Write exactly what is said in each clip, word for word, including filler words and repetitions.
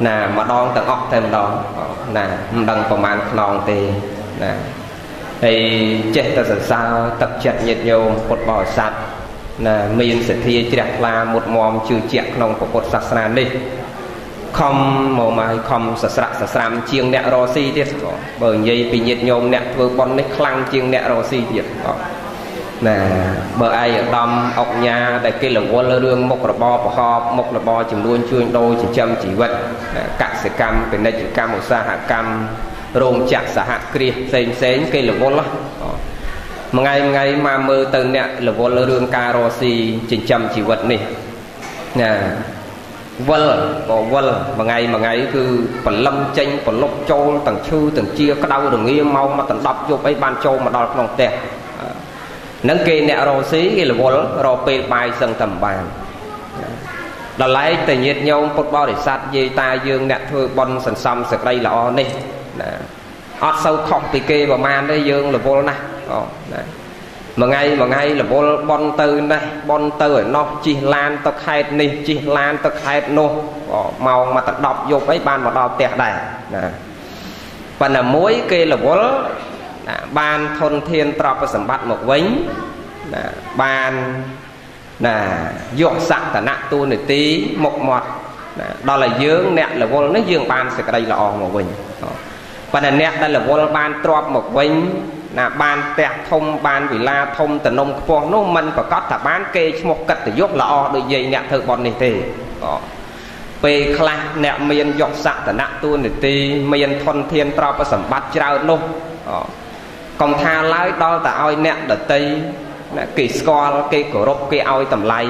Nà mà đón tầng ốc thêm đó Nà đừng có mạng nón thì Nà Thì chết ta sẽ sao tập chất nhiệt nhôm Cột bỏ sạch Nà mình sẽ thi trạch là một mòm chư chạc nông của cột sạc sàn đi Không mồm mà không sạc sạc sạc sạm chiêng nẹ rô si tiết Bởi vậy vì nhiệt nhôm nẹ vừa con nít khăn chiêng nẹ rô si tiết Nà bởi ai ở đông ốc nha Đại kê là vô lơ đương mốc là bo bỏ họp Mốc là bo chìm luôn chuông đôi chỉ châm chỉ vật Các sẽ căm Bên đây chỉ căm một xa hạ căm Rôm chạc xa hạ kia Xên xến kê là vô lơ Mà ngay ngay mà mơ tân nẹ Là vô lơ đương ca rô si Chỉ châm chỉ vật này Nà Vô lơ Vô lơ Mà ngay mà ngay cứ Phần lâm chênh Phần lốc chô Tầng chư tầng chia Các đau đừng nghe mau Mà tầng đọc vô bấy ban chô Mà đọc lòng tè Nâng kê nẹ rô xí kê là vô lỡ rô bê bài sân thầm bàn Đó lấy tờ nhiệt nhau bột bó để sát dê ta dương nẹ thơ bôn sẵn xăm sạc đây là o nê Ót sâu khóc thì kê bà man đấy dương là vô lỡ nè Mà ngay mà ngay là vô lỡ bôn tư nè Bôn tư ở nó chi lan tớ khét nê Chi lan tớ khét nô Màu mà tớ đọc vô bấy bàn mà đọc tẹt đẻ Và nè mối kê là vô lỡ Bạn thôn thiên trọc và sẵn bắt một vĩnh Bạn Dột sẵn tả nạ tu nửa tí Một mọt Đó là dưỡng nẹt là vô lỡ dưỡng bạn sẽ đây là ổ một vĩnh Và nẹt đây là vô lỡ bạn trọc một vĩnh Bạn tẹt thông bạn vì la thông tả nông phố Nó mình phải có tả bán kê chứ một cách tả dốt là ổ Đôi dây nẹt thơ bọn này thì Bê khla nẹt miên dột sẵn tả nạ tu nửa tí Miên thôn thiên trọc và sẵn bắt trao nô Còn tha lái đó ta oi nẹ đợt tây Kỳ score kê cổ rốc kê oi tầm lây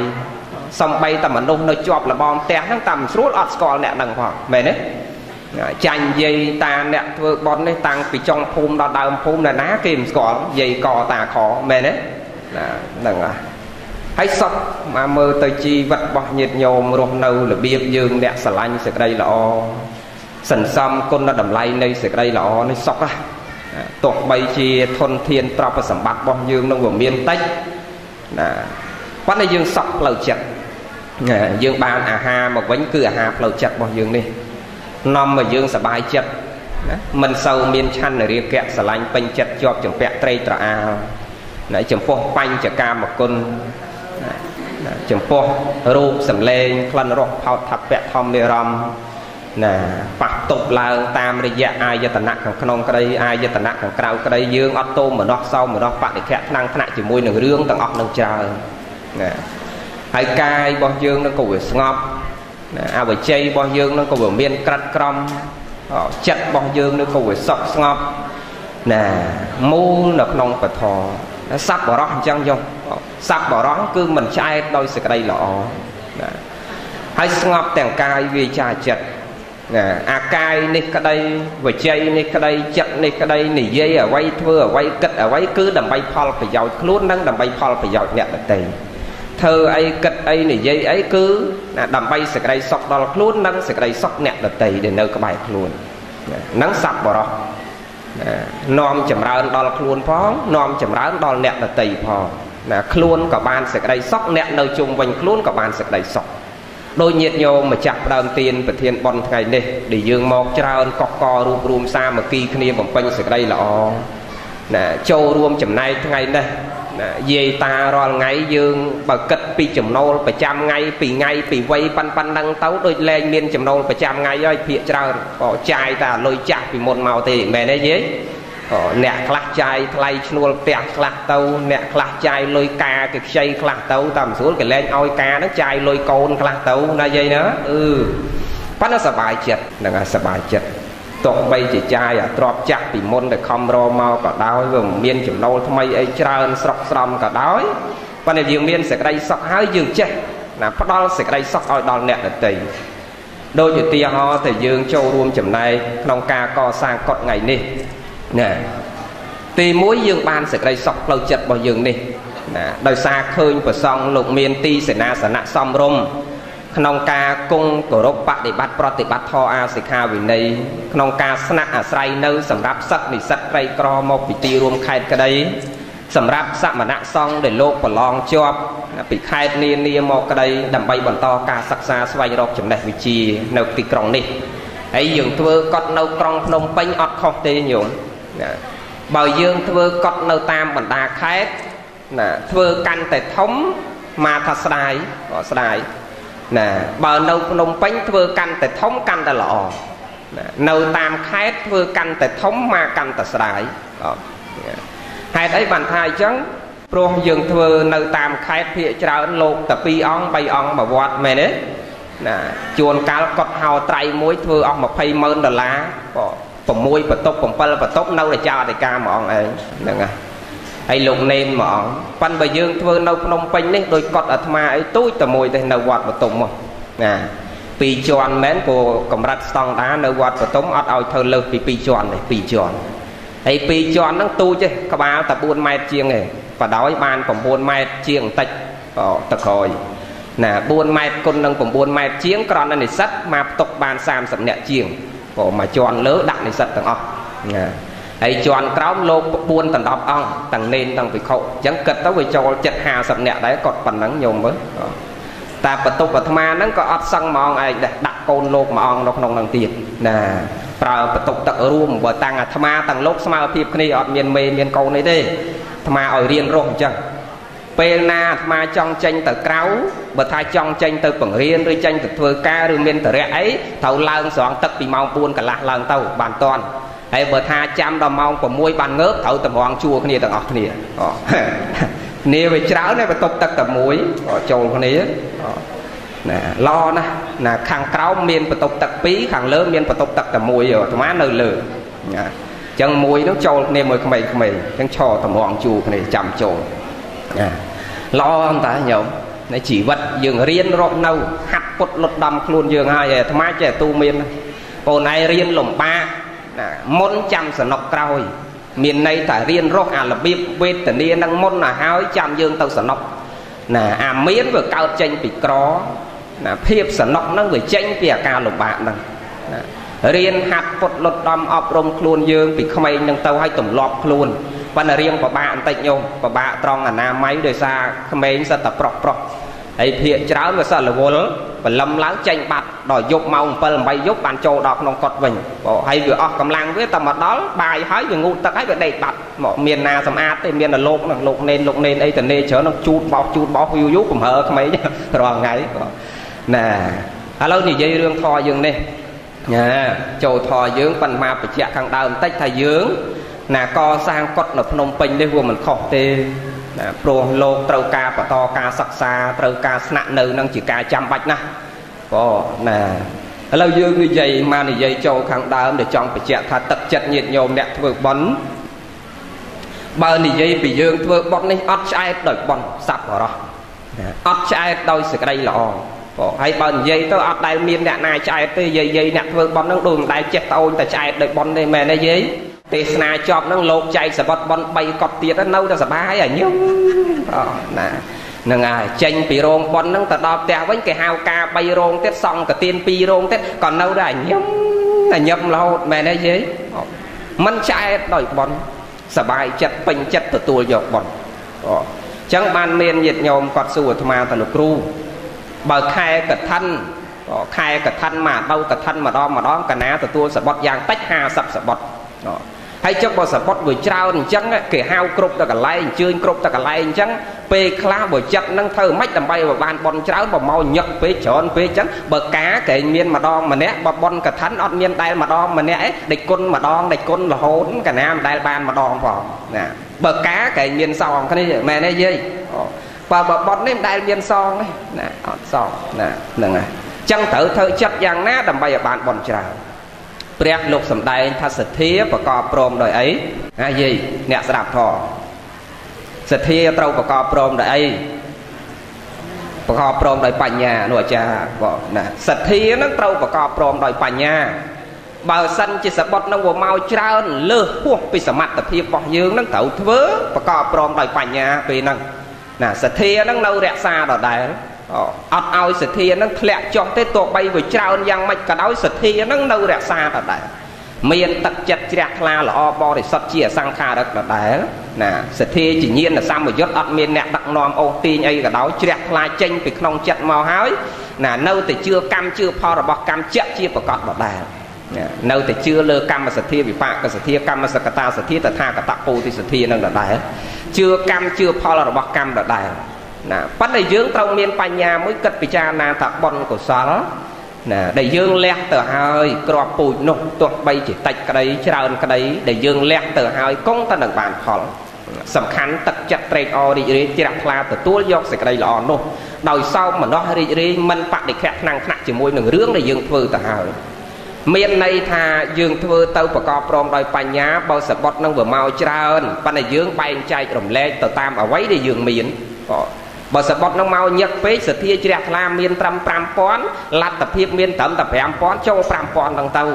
Xong bay tầm ẩn nông nó chọp là bom té Nâng tầm sốt ọt score nẹ đằng khoảng Mày đấy Chanh dây ta nẹ thơ bón nê tăng Vì trong phùm đó đàm phùm là ná kìm score Dây cò ta khó Mày đấy Đằng à Hãy sắp mà mơ tơi chi vật bọt nhiệt nhồm Rốt nâu là biếp dương nẹ xà lanh Sẽ đây là o Sần xăm con nó đầm lây nê sẽ đây là o Nó sóc á Tốt bây chì thôn thiên trọc và sẵn bạc bóng dương nông của miên tích Quát này dương sọc lầu chật Dương bàn à ha mà vẫn cứ à ha lầu chật bóng dương đi Năm mà dương sẽ bài chật Mình sâu miên chăn ở riêng kẹt xà lanh bênh chật cho chồng vẹt trây trở áo Chồng phố banh trở ca một con Chồng phố rụp sẵn lên Khăn rộp phao thật vẹt thông mê râm Phạt tục là tam rì dạ ai dạ tà nạc khẳng nông cái đây ai dạ tà nạc khẳng cao cái đây dương ớt tôm mà đọc sau mà đọc phạt để khẽ năng khẳng chỉ môi nâng rương tầng ốc nâng trời Hãy cai bó dương nó có vừa ngọp Áo bởi chây bó dương nó có vừa miên cắt crom Chất bó dương nó có vừa sọc ngọp Mô nọc nông và thò สับบ่ร้อนจังยงสับบ่ร้อนคือมันใช้ด้วยสกัดหล่อให้สงบแต่งกายวิจารจัดอากายนี่ก็ได้วิจัยนี่ก็ได้จัดนี่ก็ได้หนีเย่เอาไว้เพื่อไว้กัดเอาไว้คือดำใบพอลไปหยอดคลุ้นนั่งดำใบพอลไปหยอดเนี่ยแต่เธอไอ้กัดไอ้หนีเย่ไอ้คือดำใบสกัดสกดคลุ้นนั่งสกัดสกเนี่ยแต่เดี๋ยวเนื้อก็ใบคลุ้นนั่งสับบ่ร้อนนอมจำร้านดอลคล้วนพ้องนอมจำร้านดอลเน็ตตีพอคล้วนกับบานเสกได้ซอกเน็ตเราจุ่มวันคล้วนกับบานเสกได้ซอกโดยเงียบโยมมาจับดาวเตียนประเทียนบอลไงเนี่ยดิยืงมองจราอันกอกอรูปรวมซาเมื่อกี้คณีผมเป็นเสกได้หล่อโจรวมจำนายไงเนี่ยเยตารอไงยืงประกัดปีจำโนประจำไงปีไงปีไวปันปันดังเต้าโดยแรงเมียนจำโนประจำไงย่อยเพียจราอ๋อใจตาลอยจับปีมนเมาเตะแม่ได้ยิแหนกคลักใจไทยชนวนแตกคลักเต้าแหนกคลักใจลอยกาเก็บใจคลักเต้าตามสูตรกันแรงอ้อยกานั้นใจลอยโกนคลักเต้าน่าใจนะเออพันน่าสบายจัดนั่งสบายจัดตกไปจิตใจอ่ะตรอบจักปีมนแต่คำรอมาก็ได้ว่าเมียนจุดเราทำไมไอ้เจริญสกสรมก็ได้ปัญญาเมียนเสกได้สกหายยืงเจ๊นะพระดอนเสกได้สกอ้อยดอนเนี่ยตีโดยจิตใจเขาแต่ยืงโจรวมจุดในนองกาก็สร้างกฎไงนี่นะตีมุ้ยยืงบานเสกได้สกเราจัดบ่ยืงนี่นะโดยซาเคยประซองหลงเมียนตีเสนาสนะซอมรมขนมกากงกรบปฏิบัติปฏิบัติทออาศิคาวินัยขนมกาสนะอาศัยเนื้อสำรับสักนิสัตไตรกรอมปิตีรวมไข่กระไดสำรับสัมณะซองเดโลกปลองจอบปิไข่เนียเนียมกระไดดำใบบนตอกาศักษาสวายรกจำแนกวิจีเนื้อตีกรองนี่ไอ้ยืงตัวกอดเนื้อกรองนมเป็นอดคอเตยหยงบ่าวยืงตัวกอดเนื้อตามบรรดาไข่ตัวกันแต่ท้องมาทัศนัยทัศนัยน่ะบ่าวนกนมเป็นเพื่อกันแต่ท้องกันแต่หล่อน่ะนกตามคล้ายเพื่อกันแต่ท้องมากันแต่สลายหายได้บรรทายจังโปร่งยืนเพื่อนกตามคล้ายเพื่อจะเอาโลกแต่ปีอ่องใบอ่องมาวัดแม่เนี้ยน่ะชวนการกดเห่าไตรมวยเพื่ออ่องมาไพ่เมินดอลลาร์ผมมวยประตบผมเปิลประตบนกเลยจ้าได้กามองเองนั่นไงไอ้ลงเนนหมอนปันใบยื่นเพื่อนเอาพนมเป็นนี่โดยกอดอัตมาไอ้ตู้แต่มวยแต่นวัดประตูมดนะปีจวนแม้นโกกำรัดสตองด้านวัดประตูอัดเอาเธอเลิกปีปีจวนเลยปีจวนไอ้ปีจวนนั่งตู้ใช่กบ้าตะปูนไม้เจียงไงป่าดอยบานผมปูนไม้เจียงติดอ๋อตะคอยนะปูนไม้คนนั่งผมปูนไม้เจียงกรอนนั่นไอ้สัตว์มาตกบานสามสัมเนี่ยเจียงก็มาจวนเลื้อดักไอ้สัตว์ต่างอ๋อนะไอ้จวนกล้ามโลกปูนตันดอกอ่องตันเนนตันไปเขายังเกิดตัวไปโจจัดหาสับเนี่ยได้กดปั่นนังโยมเว้ยแต่ประตูปัตมานั้นก็อัดสั่งมองไอ้ดักโกนโลกมาอ่องนกนกนังตีน่ะปล่าประตูตักรูมบ่ตังอัตมาตังโลกสมาธิคณีอัดเมียนเมย์เมียนโกนี่ได้ธรรมะอ่อยเรียนร่มจังเป็นนาธรรมะจองเจงตัดเกล้าบ่ทายจองเจงตัดปังเรียนหรือเจงตัดเฟือก้าหรือเมียนตัดเรียไอ้เท่าลางสองตัดปีมองปูนกับลางลางเต้าบานตอนไอ้เบอร์ธาจำดำมองผมมวยบานเงือกเต่าตะมองชัวคนนี้ต่างออกคนนี้นี่ไปเช้าเนี่ยไปตบตะตะมวยโจรคนนี้รอนะนะขังเก้าเมียนไปตบตะปีขังเลื้อเมียนไปตบตะตะมวยอยู่ธรรมะเลื่อเลื่อจังมวยน้องโจรเนี่ยมวยขมิขมิจังชอตะมองชัวคนนี้จำโจรรอตั้งแต่หยงในชีวิตยังเรียนรอบเน่าหัดปดลดดำคลุนยังไงธรรมะเจ้าตูเมียนคนไหนเรียนหล่มปะมนจำสนอกเกาหลีเมียนในแต่เรียนโรคอาลบิบเวทแต่เนี่ยนั่งมนน่ะหายจำยืนเตาสนอกน่ะอาเมียนว่าเกาเจงปีกรอน่ะเพียบสนอกนั่งว่าเจงเปียกาหลบบะนั่งเรียนหัดปดลดดำอบรมคลุนยืนปีขมิ้นนั่งเตาให้ตุ่มหลอกคลุนวันเรียงปะบะอันติโยมปะบะตรองอ่ะนาไม้โดยซาขมิ้นสตะปรกปรกไอเพียเจ้าว่าซาละวลvà lâm láng tranh bạt đòi dục mong và làm bài dục bàn châu đọc nông cọt mình hay vừa ở cầm lang với tầm mặt đó bài hái về ngu ta hái về đầy bạt mọi miền nào sầm át thì miền là lộn là lộn nên lộn nên đây từ đây chớ nó chụp bó chụp bó hưu dục cũng hở mấy rồi ngay nè alo gì dây đường thò dường đây nè châu thò dường bàn ma bị chẹt thằng đào tách thầy dường nè co sang cọt là phnom penh đây vừa mình khọt têโปรโลกเตากาปตอกาศักษาเตากาสนะเนื้อนั่งจีกาจำบัดนะก็น่ะเราเยอะนี่ใหญ่มานี่ใหญ่โจขังดาวเดี๋ยวจองไปเจาะทัดตัดจัดเงียบโยมเนี่ยเบิกบอล Bởi vì vậy bị dương thưa bọn này ớt cháy đổi bọn sắp vào đó. ớt cháy đổi sự đây là ổn. Hay bởi vì vậy tôi ớt đáy miên nạ này cháy tới dây dây nạ thưa bọn nóng đùm đáy chết ôn ta cháy đổi bọn này mẹ này dây. Thì nạ chọp nóng lột cháy sẽ bọn bay cọt tiết nó nâu ta sẽ bái à nhớ. Nâng à chênh bị rôn bọn nóng ta đọc theo với cái hào ca bay rôn tết xong cả tiên pi rôn tết còn nâu ra nhấm. Là nhâm là hốt mẹ này dây. Mân cháy đổi bọn sả bài chặt bình chặt từ tuổi nhọc bận, chẳng ban miên nhiệt nhom quạt sùa tham ăn tận cù, bờ khai cật thân, khai cật thân mà đâu cật thân mà đó mà đó cả ná từ tuổi sả bọt giang tách hà sập sả bọt, hay chắc bờ sả bọt buổi trao thì chẳng kể hao cột ta cả lai chơi cột ta cả lai chẳng, pe khla buổi chặt năng thơ mách tầm bay và ban bòn trao bờ mau nhật pe chọn pe chẳng bờ cá kể miên mà đó mà né bờ bòn cật thân ọt miên tai mà đó mà né địch côn mà đó địch côn là hỗn cả nam tai ban mà đòn vào nè bờ cá kể miên sòng cái này mẹ này dây và bờ bòn này tai miên sòng này nè ọt sòng nè đừng này chẳng thử thơ chặt giang ná tầm bay và ban bòn trao Prek lục sầm đài tha sệt thiếp và co prom đời ấy ai gì nè sập thọ sệt thiếp trâu và co prom đời ấy và co prom đời bành nhà nội cha vợ nè sệt thiếp nó trâu và co prom đời bành nhà bờ sân chỉ sập bọt nó vừa mau trao lơ huộc bị sập mặt sệt thiếp bọt dương nó thẩu vớ và co prom đời bành nhà vì năng nè sệt thiếp nó lâu rẽ xa đỏ đài ọt ao sệt thi nó lẹ cho tới tổ bay với trao giang mạch cả đói sệt thi nó nâu rẻ xa đợt đấy miền tật chật rạc la là o bo để sập chia sang kha đợt đợt đấy nè sệt thi chỉ nhiên là sao mà dốt ọt miền nẹt đặc nom ô tin ấy cả đói rạc la chênh bị không chật màu hái nè nâu thì chưa cam chưa pho là bọc cam chẹt chia vào cọt đợt đấy nâu thì chưa lơ cam mà sệt thi bị phạt cả sệt thi cam mà sệt ta sệt thi ta tha cả tạp thì sệt thi nó đợt đấy chưa cam chưa pho là bọc cam đợt đấy nè bắt đại dương trong miền Tây nhà mới cất bị cha na thạc bòn của xóa nè đại dương lẹt từ hai cọp bụi nục tuột bay chỉ tách cái đấy trao cái đấy đại dương lẹt từ hai công ta đằng bàn khẩn sầm khánh tật chặt tre o đi đi chỉ đặt la từ tua do cái đấy lò nô đời sau mà nó đi đi mình bắt để khép năng nặng chỉ môi nửa rương đại dương phơi từ hai miền này thà dương phơi tàu và cọp rong đòi Tây nhà bao sập bọt năng vừa mau trao bắt đại dương bay chạy rồng lẹt từ tam ở quấy đại dương miền Bà sẽ bọt nó mau nhật phết sẽ thiết trẻ là miên trăm trăm phón lát tập hiếp miên tấm tập phém phón trong trăm phón đằng tàu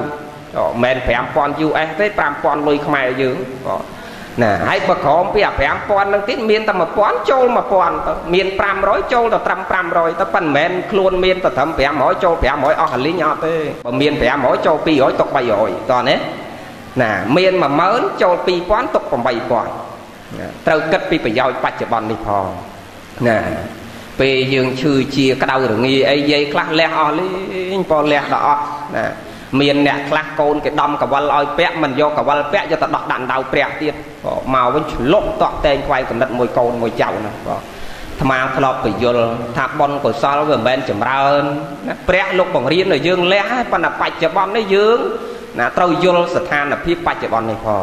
mẹn phém phón dù em tới trăm phón lùi không ai dữ nè hãy bật khóm bây giờ phém phón đằng tiết miên tầm một phón châu mà phón miên trăm rối châu là trăm trăm rồi tớ phần mẹn luôn miên tầm thấm phém mỗi châu phém mỗi ở hẳn lý nhỏ tê bà miên phém mỗi châu phí hối tục bày hồi toàn hết nè miên mà mớn châu phí phón tục bằng bày phón trâu cất phí phải giao bạch cho bọn đi phòn nè về dương chư chia cái đầu rồi nghi ấy dây khắc lẹ o lên còn lẹ đó nè miền nè khắc côn cái đâm cả vân loi pẹt mình vô cả vân pẹt cho ta đọt đạn đầu pẹt tiệt màu vẫn lốp tọt tên quay còn đặt môi côn môi chậu nè tham ăn tham lọp bị vô tháp bòn của sao vừa bên chầm ra pẹt lúc bằng riêng rồi dương lẹ còn là bạch chầm bòn đấy dương nè trâu vô sệt than là phía bạch chầm bòn này phò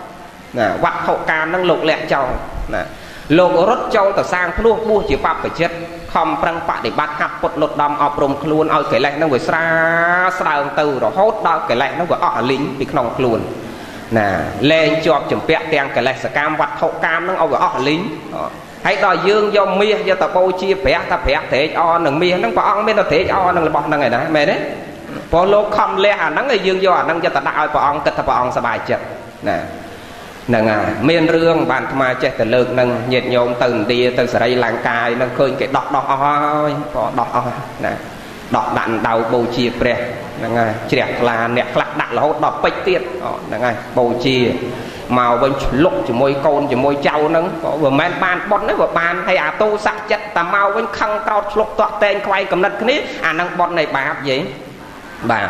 vật hậu cam năng lục lẹ châu lục rốt châu tờ sang phu bua chỉ bắp phải chết không răng bạ để bắt hạt bột lột đầm ọp rồng luôn ao cái lạnh nó vừa xa xa từ đó hốt đó cái lạnh nó vừa ọ lính bị nòng luôn nè lên chọp chấm pẹt đen cái lạnh cam vật hậu cam nó ao vừa ọ lính hãy đòi dương do mía do tờ bôi chia pẹt ta pẹt thế o nằng mía nó có ông bên nó thế o nằng bọt nằng này đấy mẹ đấy bỏ lô không lẹ à nắng người dương do à nắng cho tờ đại bỏ ông kết thập bỏ ông sa bài chết nè nè ngài miên rương bàn tham ma chết từ lợn nâng nhiệt nhôm từng đi từ sợi làng cài nâng khơi cái đọt đọt oi có đọt oi nè đọt đạn đầu bầu chia pre nè ngài chẹt là nẹt lắc đạn là hốt đọt bách tiết nè ngài bầu chia màu bên lục chỉ môi côn chỉ môi trâu nâng có vừa men bàn bón đấy vừa bàn hay à tu sắc chết ta mau bên khăng tao lục toạc tên quay cầm nâng cái này à nâng bón này bà gì bà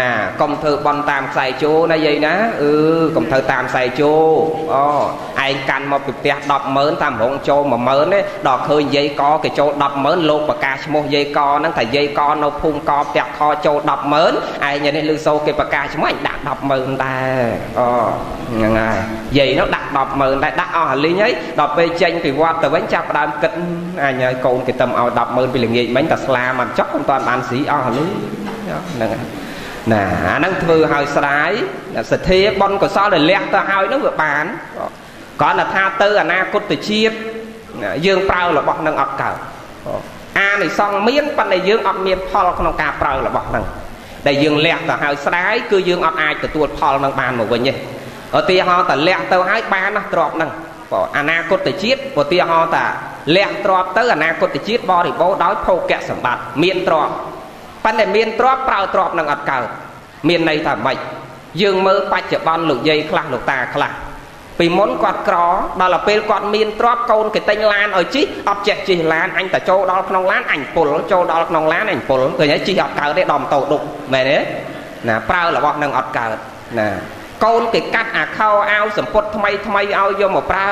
น่ะกำเธอบอลตามใส่โจนะยัยนะเออกำเธอตามใส่โจอ๋อไอ้การมาปิดเตียดอกเหมือนตามหงโจมาเหมือนเนี่ยดอกเคยยัยกอกับโจดอกเหมือนโลกประกาศโมยัยกอนั่งแต่ยัยกอเราพุ่งกอเตียคอโจดอกเหมือนไอ้ยัยในลือโซกับประกาศไม่ดักดอกเหมือนแต่อ๋อยังไงยัยnóดักดอกเหมือนแต่ดักอ๋อลีนี้ดอกไปเจนถือว่าแต่วันจับดำกินไอ้ยัยโกงกับตำเอาดอกเหมือนไปเลยงี้มันแต่สลามันจับคนตอนมันสีอ๋อลีนั่นไงน่ะนั่งเธอหายสลายเสถียบอลก็ซ้อนเลยเลี้ยงต่อหายนั่งเบื่อปานก่อนน่ะท่าเตอร์น่ะกดติดชีพยื่นเปล่าแล้วบอกนั่งออกเก่าอาในซองเมียนปันในยื่นออกเมียนพอเราขนมกาเปล่าแล้วบอกนั่งแต่ยื่นเลี้ยงต่อหายสลายคือยื่นออกอายแต่ตัวพอเรานั่งปานหมดวันนี้เอาตีห่อแต่เลี้ยงต่อหายปานนะตรอกนั่งอาณากดติดชีพเอาตีห่อแต่เลี้ยงตรอกเตอร์อาณากดติดชีพบอริโบด้อยโพแกะสมบัติเมียนตรอกปัญหาเมียนตรอบเปล่าตรอบนั่งอัดเก่าเมียนในทำไมยื่นมือปัจจุบันหลุดใยคลาหลุดตาคลาปีม้วนกอดกรอดอลลาร์เป็นกอดเมียนตรอบโกนกิตังลานเอาจีอับเจ็ดจีลานอันแต่โจดอลลาร์นองลานอันปุ่นโจดอลลาร์นองลานอันปุ่นตัวนี้จีอัดเก่าได้ดอมโตดุแม่เนี้ยนะเปล่าหรือว่านั่งอัดเก่านะโกนกิตังอัดเข้าเอาสมปดทำไมทำไมเอาโยมเปล่า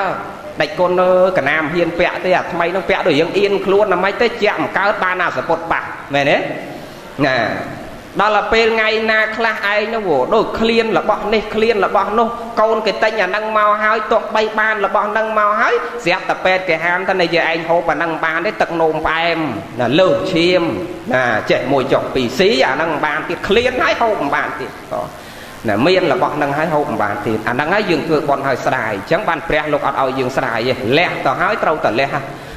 ได้โกนกระนำเฮียนเปะเตะทำไมต้องเปะโดยยังเอียนคล้วนทำไมเตะเจี๊ยมเก่าปานาสมปดปะแม่เนี้ยน่ะดอลลาร์เป็นไงนาคลาไอ้นะโว้โดยเคลียนละบ่นี่เคลียนละบ่นู้นโกนกิตังอย่างนั่งเมาหายตกใบบานละบ่นั่งเมาหายเสียแต่เป็นแกห้ามท่านในใจไอ้โหปะนั่งบานได้ตักนมไปน่ะเลิกเชียมน่ะเจ็ดมวยจอกปีสีอย่างนั่งบานที่เคลียนหายโหปะบานที่น่ะเมียนละบ่นั่งหายโหปะบานที่อันนั่งหายยืนคือบอลหายสลายจังบานเปรี้ยลูกอัดเอายืนสลายแลกต่อหายเต้าแต่แลก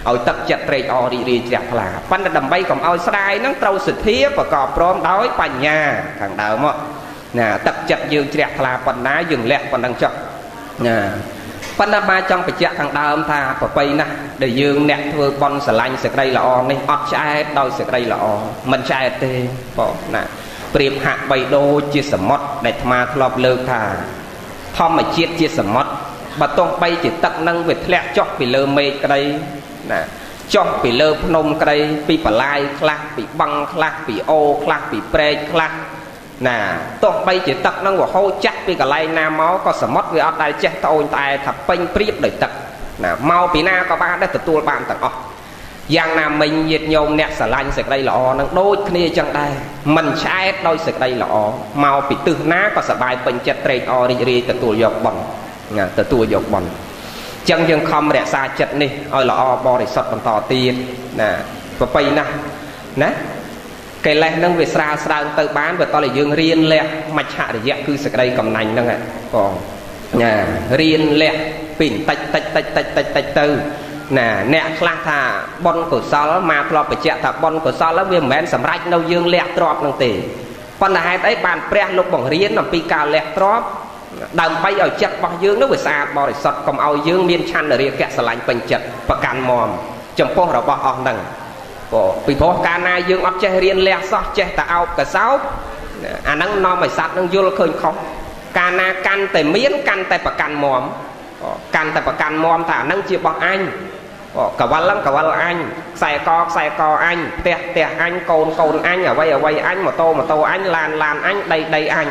เอาตัดจัดเตรียมออดีดีจัดพลาปั้นระดับใบของเอาสไลน์นั่งเตาสุดเทียบประกอบพร้อมด้อยปัญญาทางดาวมั้งน่ะตัดจัดยืนจัดพลาปั้นน้ายืนแหลกปั้นดังจับน่ะปั้นระบายจังไปจัดทางดาวท่าปะไปนะเดี๋ยวยืนแหลกเธอบอลสไลน์เสกได้ละออนี่อดใช้ด้อยเสกได้ละออมันใช้เตะปอน่ะเปรียบหักใบโดจิตสมมติในธรรมะทลอบเลิกท่าทอมมาเจี๊ยจิตสมมติบัดต้องไปจิตตักนั่งเวทแหลกจับไปเลิมเมกได้จอมปีเลิฟนมไกรปีปลายคลักปีบังคลักปีโอคลักปีเปรย์คลักน่ะต้องไปจิตตักนั่งว่าเขาจักปีกะไรนาเมาก็สมมติว่าเอาใจเจ้าตัวตายถับเป็นเปรียบเลยตักน่ะเมาปีหน้าก็บ้าได้แต่ตัวบ้านตักอ๋ออย่างน่ะมันยึดโยมเนี่ยสลายเสกได้หล่อนั่งโดดนี่จังได้มันใช้โดยเสกได้หล่อเมาปีตื่นหน้าก็สบายเป็นเจ็ดเตยออริจิแต่ตัวหยกบอลน่ะแต่ตัวหยกบอลจังยังคำแหลกซาจัดนี่เอาละอบอริสต์มันต่อตีนนะก็ไปนะนะไก่แหลกนั่งเวสราสราเตอร์บ้านเวตอนเลยยังเรียนแหลกมัชชะเดียคือสกายกำนันนั่งอ่ะก็นะเรียนแหลกปิ่นตัดตัดตัดตัดตัดตัดเตอร์นะแหนกลาธาบอลกุศลมาตลอดไปเจาะถ้าบอลกุศลแล้วเวียนแหวนสำไรเรายังแหลกตรอบนั่งตีปัญหาไอ้บ้านเปรี้ยลบบ่งเรียนนำปีกาแหลกตรอบดังไปเอาจัดบางยืงนึกว่าสะอาดบริสุทธิ์ก็เอายืงเมียนชันเรียกแกะสลายเป็นจัดประกันมอมจำพวกเราบอกออกดังก็ปีพอการนายยืงอัดเจริญเลี้ยซอกเจแต่เอากระเซ้าอันนั้นนอนไม่สัตว์นั่งยืงเราเคยเขาการนากันแต่เมียนกันแต่ประกันมอมกันแต่ประกันมอมแต่นั่งเจียบบอกอันกับวันล้ำกับวันอันใส่กอใส่กออันเตะเตะอันโกนโกนอันเอาไว้เอาไว้อันมาโตมาโตอันลานลานอันใดใดอัน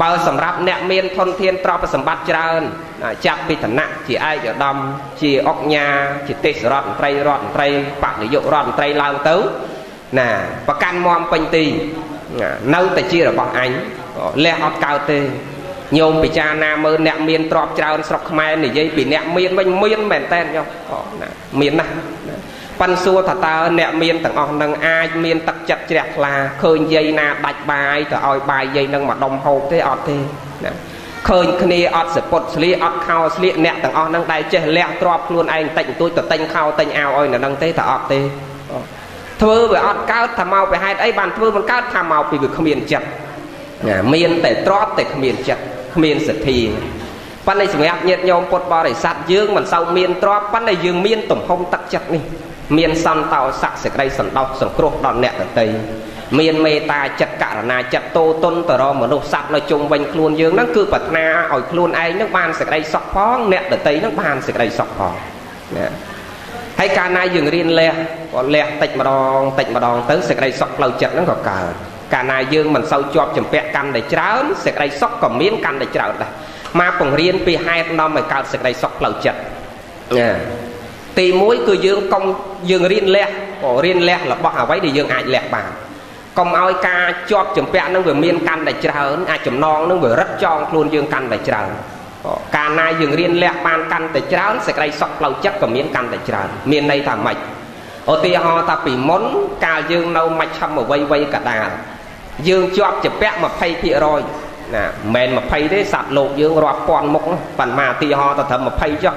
เบาสำรับเนี่ยเมียนทนเทียนตรอบสมบัติเจริญจับปิถนะจีไอเดือดดำจีออกยาจีติสรอดไตรรอดไตรปากหรือโยรอดไตรลาวเต้าน่ะประกันมอมเป็นตีนั่งแต่จีระบอกอันเลี้ยออกเก่าตีโยมปิจานาเมื่อเนี่ยเมียนตรอบเจริญสรอกแมนหรือยัยปิเนี่ยเมียนไม่เมียนแมนเต้นยองเมียนนะ Văn xua thật ta nẹ miên tầng ổn nâng ai miên tắc chặt chạc là khơi dây na bạch bài tờ ôi bài dây nâng mà đồng hộp thế ọt thì khơi khơi ọt sẽ bột lý ọt khao lý nẹ tầng ổn nâng đáy chê lẹ trọp luôn anh tịnh tôi tờ tênh khao tênh ao ôi nâng thế tờ ọt thì thưa với ọt cao thầm màu về hai ấy bàn thưa với cao thầm màu vì không miên chật miên tẩy trọp tẩy không miên chật miên sẽ thì văn này sẽ ngạc nhiệt nhôm bột bò để sát dương mà sau miên trọp văn này dương miên tổng không tắc chặt đi miên săn tàu sạc sẽ đây sẵn đọc sẵn cột đòn nẹ tận tây miên mê ta chặt cả là chặt tô tôn tờ ro mà nộp sạc nói chung bành luôn dương nó cứ bật na ỏi luôn ấy nước ban sẽ đây sọc phó nẹ tận tây nước ban sẽ đây sọc phó hay cả na dương riêng lẹ còn lẹ tịnh mà đòn tịnh mà đòn tới sẽ đây sọc lâu chặt nó còn cả cả na dương mình sau cho chấm vẽ căn để trán sẽ đây sọc còn miên căn để trán đây mà còn riêng vì hai năm mà cao sẽ đây sọc lâu chặt thì mối cứ dương công dương riêng lẹ của riêng lẹ là bỏ váy để dương ai lẹ bà công ai ca cho chấm vẽ nó vừa miên căn để trào ai chấm non nó vừa rất tròn luôn dương căn để trào cả na dương riêng lẹ ban căn để trào sẽ đây sọc lâu chất còn miên căn để trào miên đây thảm mạch ở tia ho ta bị món ca dương nâu mạch xong mà vây vây cả đà dương cho chấm vẽ mà phay thịa rồi nè mền mà phay thế sạt lộ dương rọt con mốc phần mà tia ho ta thầm mà phay cho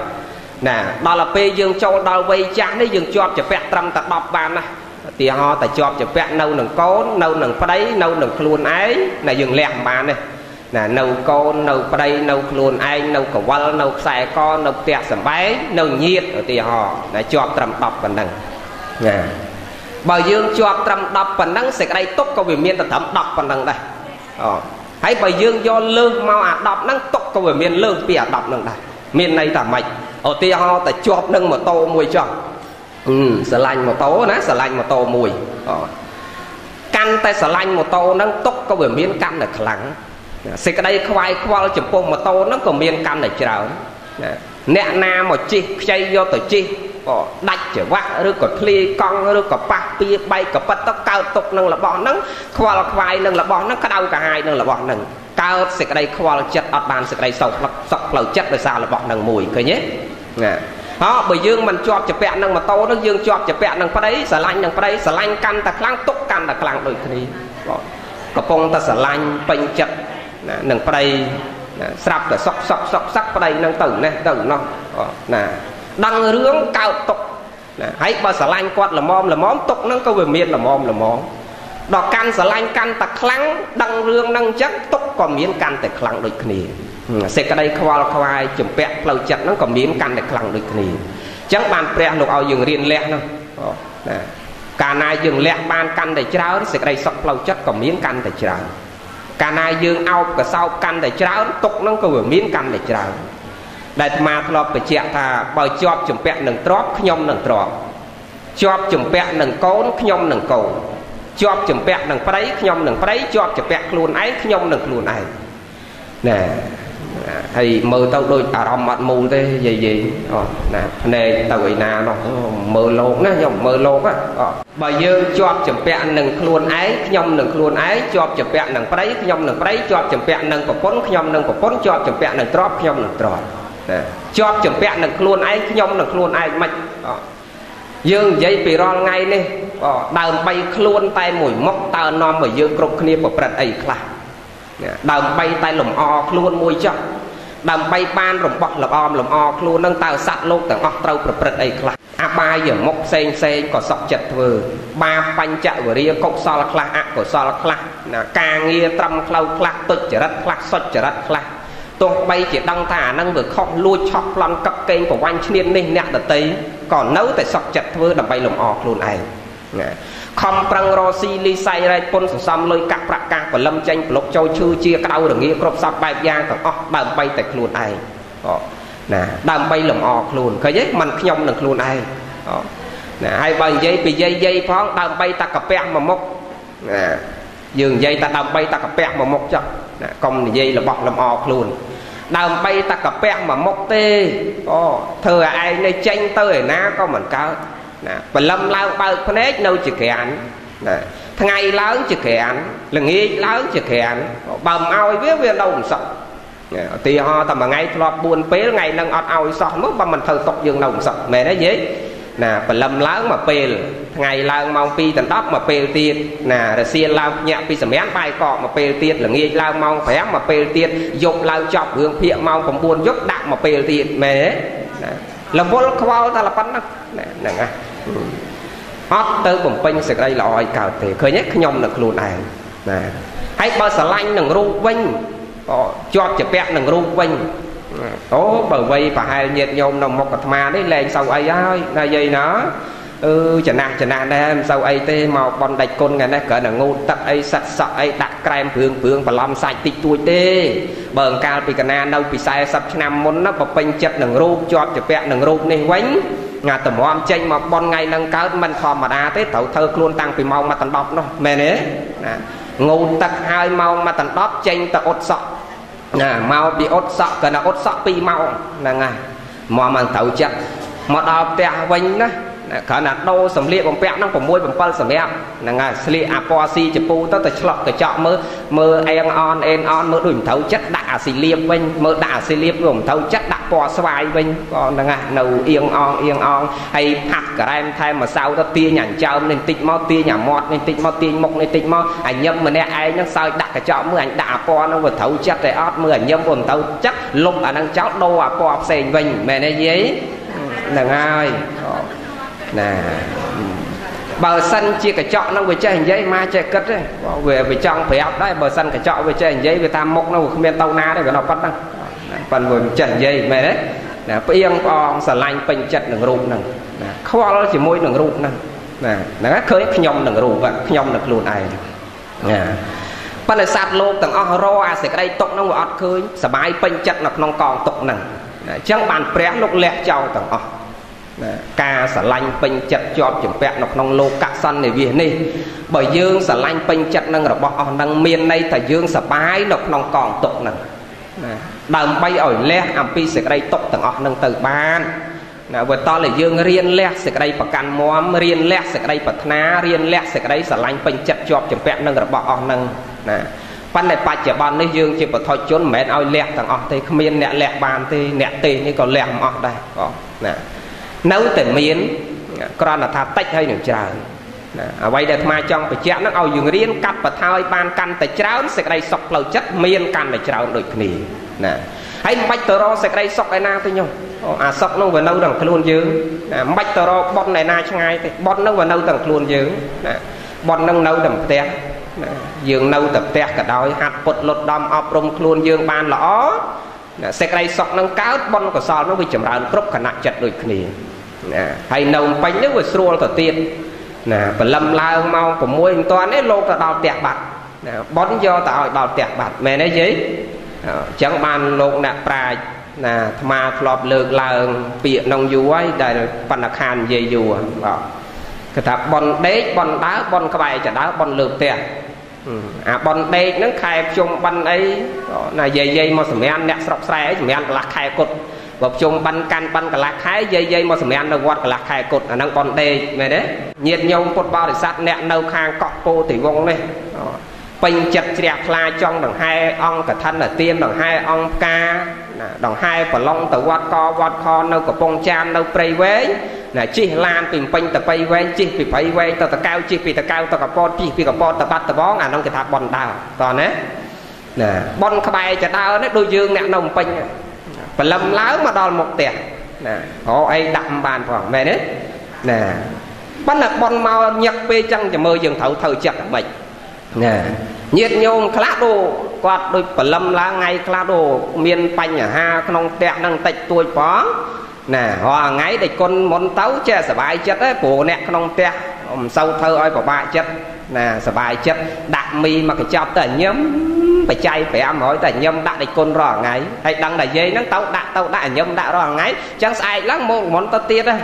nè đó là pe dương châu đào vây chán đấy dương cho chụp vẹt trăm tạt đọp bàn này thì họ tại cho chụp vẹt nâu nằng côn nâu nằng pha đấy nâu nằng khuôn ấy là dương lẹm bàn này nè nâu côn nâu pha đấy nâu khuôn ấy nâu cầu vân nâu xài con nâu tẹt sẩm bái nâu nhiệt thì họ là cho trăm đọp bàn đằng nè bởi dương cho trăm đọp bàn đằng sẽ đây tốt có về miền ta thấm đọp bàn đằng đây hãy bởi dương do lương mau à đọp năng tốt có về miền lương bìa đọp đằng đây miền này thả mạnh ở tia ho ta chọp nâng mà tô mùi cho ừ sờ lành mà tố ná sờ lành mà tô mùi căn tay sờ lành mà tô nâng tốc có bởi miên căn là khẳng sẽ cái đây khoai khoai chấm phô mà tô nó có miên căn là trào nẹ na mà chi chay vô tổ chi có đạch chở vác rồi có pli con rồi có bạc bia bay có bắt tóc cao tục nâng là bỏ nâng khoai khoai nâng là bỏ nâng cái đầu cả hai nâng là bỏ nâng cao sẽ cái đây khoai chất ọt bàn sẽ cái đây sọc sọc lầu chất rồi sao là bỏ nâng mùi coi nhé nè đó bởi dương mình cho chụp vẹn nâng mà tô nó dương cho chụp vẹn nâng qua đấy xả lanh nâng qua đấy xả lanh căn ta kháng túc căn ta kháng đôi khi có phong ta xả lanh bệnh chật nâng qua đây sập ta sọc sọc sọc sọc qua đây nâng tử này tử nó nè đăng rướng cao tục hãy bà xả lanh quạt là mom là móm tục nâng câu về miên là mom là móm đó căn xả lanh căn ta kháng đăng rướng nâng chất túc còn miên căn ta kháng đôi khi sẽ cái đây khoa khoai chấm pẹt lâu chặt nó còn miếng căn để khẳng được nỉ chẳng bàn pẹt lục ao dừng riêng lẹ đâu cả nay dừng lẹ bàn căn để cháo sẽ cái đây sọc lâu chặt còn miếng căn để cháo cả nay dừng ao cả sau căn để cháo tục nó còn miếng căn để cháo đại mà lọp phải chẹt thà bồi chọp chấm pẹt nằng trọp nhom nằng trọp chọp chấm pẹt nằng côn nhom nằng côn chọp chấm pẹt nằng pha đấy nhom nằng pha đấy chọp chấm pẹt luôn ấy nhom nằng luôn ấy nè hay mơ tao đôi à rong mặt mù thế gì gì nè này tàu ấy nào nó mơ lộn á nhom mơ lộn á bà dương cho chấm pẹt nâng luôn ấy nhom nâng luôn ấy cho chấm pẹt nâng đấy nhom nâng đấy cho chấm pẹt nâng của bốn nhom nâng của bốn cho chấm pẹt nâng drop nhom nâng tròn cho chấm pẹt nâng luôn ấy nhom nâng luôn ấy mạnh dương dây bị ron ngay đi đào bay luôn tay mũi móc tao non bởi dương cột kia của bật ấy là đầm bay tay lồng o luôn môi cho đầm bay ban lồng bọt lồng om lồng o luôn nâng tàu sạt luôn tầng o trâu bật bật ấy là a ba giờ mốc sen sen có sọc chật vừa ba phanh chạy vừa ria cốc so là khla a của so là khla ca nghe trăm khâu khla tụt chở đất khla sọt chở đất khla tôi bay chỉ đăng thả nâng vừa không lôi chọc lăn cặp kênh của anh chiên nên nẹt đợt tây còn nấu tại sọc chật vừa đầm bay lồng o luôn này không prang ro si li sai rai pon sầm lôi cặp bạc cang của lâm tranh lộc châu chư chia cao được nghĩa cọp sập bài giang còn đầm bay tại khuôn ai nè đầm bay lồng o khuôn cái giấy mình nhom được khuôn ai nè hai bàn dây bị dây dây phóng đầm bay ta cặp bẹt mà mốc nè giường dây ta đầm bay ta cặp bẹt mà mốc cho nè công dây là bọc lồng o khuôn đầm bay ta cặp bẹt mà mốc tê thưa ai này tranh tới ná có mình cao và lâm lao bao con hết nâu chỉ kẻ ảnh ngày lớn chỉ kẻ ảnh là nghĩ lớn chỉ kẻ ảnh bầm ao biết viên đâu cũng sọc thì họ tầm mà ngay lọt buồn bế ngày nâng ọt ao sọc mức mà mình thờ tộc dương đồng sọc mẹ đấy dễ nà và lâm láng mà pê ngày lang mong pi tận tóc mà pê tiệt nà rồi xiên lang nhẹ pi sầm bén bay cọ mà pê tiệt là nghe lang mong phải mà pê tiệt dục lang chọc hương phe mong còn buồn dốc đặng mà pê tiệt mẹ là vô lúc khao ta là bắn đó nè nè hót tới bổn pênh sực đây lòi cào thể khơi nhét nhom được luôn này nè hay bờ sả lanh đừng ru vinh cho chè pẹt đừng ru vinh tố bờ vây và hai nhiệt nhôm nồng một cặp ma đấy lên sau ấy thôi là gì nó ừ chả nà chả nà đây sau ấy tê màu bòn đạch côn ngày nay cỡ là ngu tật ấy sạch sọ ấy đặt kem phượng phượng và làm sạch tịt tuổi tê bờn cao vì cả na đâu vì sai sập năm muốn nó và pênh chật đừng ru cho chè pẹt đừng ru nên quánh ngà tầm om chênh mà bòn ngày nâng cao mình thòm mà đa tết thầu thơ luôn tăng vì màu mà tần bọc nó mẹ nế ngu tật hai màu mà tần bọc chênh tật ốt sọ nè mau bị ốt sọ cần là ốt sọ pi mau là ngày mò màng tẩu chặt mò đào bẹt vinh đó cả là đô sầm liệt bằng bẹt nó còn môi bằng pal sầm em là ngày liệt apoasi chụp pu tới tới chọt tới chọt mơ mơ em on em on mơ đuổi thấu chất đạ xì liệp vinh mơ đạ xì liệp đuổi thấu chất đạ po xoay vinh còn là ngày nấu yên on yên on hay hạt cả em thay mà sau đó tia nhảy trâu nên tịt mau tia nhảy mọt nên tịt mau tia mộc nên tịt mau anh nhâm mà nè ai nhắc sao đạ cái chọt mơ anh đạ po nó vừa thấu chất để ót mơ anh nhâm vừa thấu chất lúc anh đang cháo đô à po xèn vinh mẹ này giấy là ngay nè bờ sân chia cả chọn nó vừa chơi hình giấy mai chơi cất đấy về về trong phải học đấy bờ sân cả chọn về chơi hình giấy về tam mốc nó vừa không bên tàu na đấy cái nó bắt năng phần vừa trần dây về đấy nè yên con sờ lanh pênh chật đừng rụng nè khó nó chỉ môi đừng rụng nè nè nè khơi nhom đừng rụng vậy nhom được luôn này nè phần là sạt lốp tầng oro sẽ đây tụng nó vừa ọt khơi sờ bài pênh chật nó non còn tụng nè chẳng bàn pré lúc lẹ chào tầng ọ ca sả lanh pênh chật cho chủng vẹn nọc nong lô cạ săn để viền đi bởi dương sả lanh pênh chật nâng là bọ nâng miền này tại dương sả bái nọc nong còn tụng nè đầm bay ổi le ampi sẽ đây tụng tầng ọ nâng từ ban vừa to là dương riêng le sẽ đây bạc can móm riêng le sẽ đây bạc ná riêng le sẽ đây sả lanh pênh chật cho chủng vẹn nâng là bọ nâng nè phần này ba trẻ ban đấy dương chỉ bật thôi chốn mẹ ổi le tầng ọ thì miền nẹt lẹ bàn thì nẹt tê như còn lẹ ọ đây nè nấu từ miến còn là thà tách hay nửa chảo, vậy được mai trong phải chén nó ao dùng riêng cắt và thao ban căn tại chảo sẽ đây sọc lầu chất miên căn tại chảo được nỉ, hay bạch tơ ro sẽ đây sọc đây na thôi nhung, à sọc nó vừa nấu đằng luôn dữ, bạch tơ ro bón này na ngay, bón nó vừa nấu đằng luôn dữ, bón nó nấu đằng té, dương nấu đằng té cả đói hạt bột lột đom ọp rung luôn dương ban lõ, sẽ đây sọc nâng cáo bón của sò nó bị chậm rãi rút cả nặng chặt được nỉ. Hay nồng bánh nước vừa xua tỏ tiền và lâm lao mau của môi hình toán ấy lột là đào tẹt bạc bón do tạo đào tẹt bạc mẹ nói gì chẳng bàn lột nạp bài mà lọp lược là bị nồng dù ấy đây là phần đặc hàn dây dù cái thật bọn đế bọn đá bọn các bài chả đá bọn lược tẹt à bọn đế nó khai chung bọn ấy là dây dây mà sửa ăn nẹ sọc xe ấy sửa ăn là khai cột bọc chung bắn can bắn cả lạc hái dây dây mà sầm ăn đâu quạt cả lạc hái cột là năng còn đề mày đấy nhiệt nhau cột bao để sát nẹt nâu khang cọ cô thì vong đây pênh chật đẹp la trong đằng hai ong cả thân là tiêm đằng hai ong ca đằng hai và long từ quạt co quạt co nâu cả bông chan nâu prey vế là chi lan tìm pênh từ pây vế chi vì pây vế từ từ cao chi vì từ cao từ cả con chi vì cả con từ bắt từ bó à nông cái tháp bòn đào còn đấy nè bòn cái bài chả đào đấy đôi dương nẹt nồng pênh và lâm láo mà đòn một tẹt nè họ ấy đậm bàn khoảng về đấy nè bắt là bọn mau nhặt về chăng cho mơ dừng thấu thầu chặt bệnh nè nhiệt nhôm khá đồ quạt đôi và lâm lá ngay khá đồ miên panh ở ha nông tẹt đang tạch tuổi phó nè hòa ngay để con món tấu che sả bài chất đấy bổ nẹt nông tẹt sâu thơ ơi của bài chất nè sả bài chất đạp mi mà cái chọc tờ nhấm phải chay phải ăn hỏi tại nhâm đã để con rõ ngay hay đăng đại dây nắng tàu đã tàu đã nhâm đã rõ ngay chẳng sai lắm một món tao tiết đây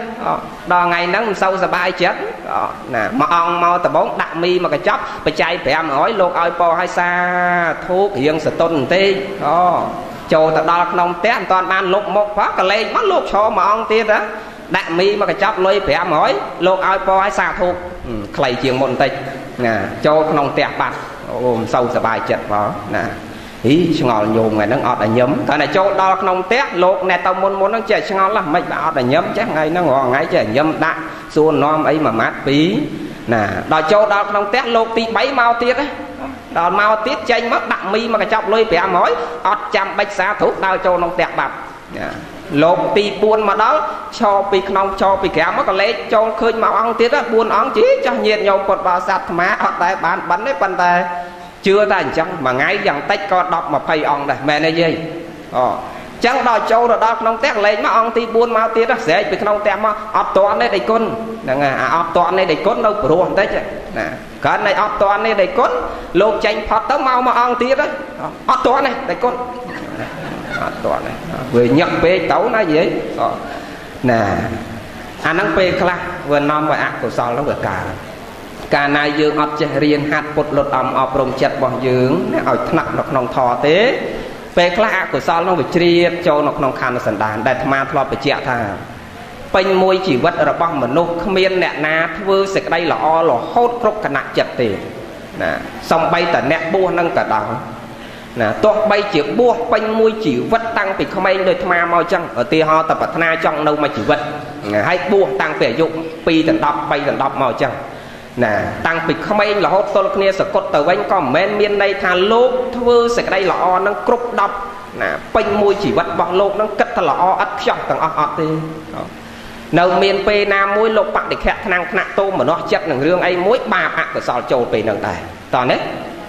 đò ngày nắng sâu giờ bay chết nè mà ông mau tao bóng đạm mi mà cái chóc phải chay phải ăn hỏi lột oi po hay xa thuốc riêng sờ tôn tê đó cho tao đo nông té an toàn ban lột một phát cả lên bắt lột cho mà ông tiết đó đạm mi mà cái chóc lấy phải ăn hỏi lột oi po hay xa thuốc khẩy chuyện một tịch nè cho nông té bạc ôm sâu sờ bài chật đó nè ý chừng ngồi nhiều ngày nó ọt là nhấm tại này chỗ đo không tét lột này tao muốn muốn nó chạy chừng ngồi lắm mấy bà ọt là nhấm chắc ngày nó ngò ngay chạy nhấm đã xuôn non ấy mà mát phí nè đòi chỗ đo không tét lột tí bảy mau tiết đấy đòi mau tiết chênh mất đặng mi mà cái chọc lôi bẻ mối ọt chăm bạch xa thuốc đau chỗ nó tẹt bạc lột tí buồn mà đó cho bị non cho bị kéo mất còn lấy cho khơi màu ong tiết đó buồn ong chí cho nhiệt nhau cột vào sạt má ọt tại bán bắn đấy bàn tay chưa ta chẳng mà ngay rằng tách con đọc mà pay on này mẹ này gì ờ chẳng đòi châu rồi đọc nông tét lên mà ông thì buôn mau tiết đó dễ bị nông tét mà ọp toán đây đầy côn là ọp toán đây đầy côn đâu buồn đấy chứ nè cái này ọp toán đây đầy côn lột chanh phật tớ mau mà ông tiết đó ọp toán này đầy côn ọp toán này vừa nhặt về tấu nó dễ nè anh đang về class vừa non vừa ăn của son nó vừa cả cả này dương ọp chơi riêng hạt bột lột ẩm ọp rồng chật bằng dương ở thằng nọc nòng thò tế về các ác của sao nó bị triệt cho nọc nòng khăn sẵn đàn đại tham thọ bị chẹt thà bên môi chỉ vật ở băng mà nô miên nẹt na thưa sệt đây là o là hốt khóc cả nặng chật tiền nè xong bay tận nẹt bua nâng cả đầu nè to bay chỉ bua bên môi chỉ vật tăng bị không ai đời tham mau chăng ở tia ho tập bát na trong đâu mà chỉ vật hay bua tăng phải dụng pi tận đọc bay tận đọc mau chăng nè tăng bị không ai là hốt tôi kia sẽ cột tờ bánh còn men miên đây thà lốp thưa sẽ đây là o nâng cục đọc nè quanh môi chỉ vật bằng lốp nâng cất thà là o ắt chọc thằng o ọt đi đầu miền p nam môi lốp bạc để khẹt năng nặng tô mà nó chết nằng riêng ấy mối bà bạc của sò trâu về nằng tài toàn đấy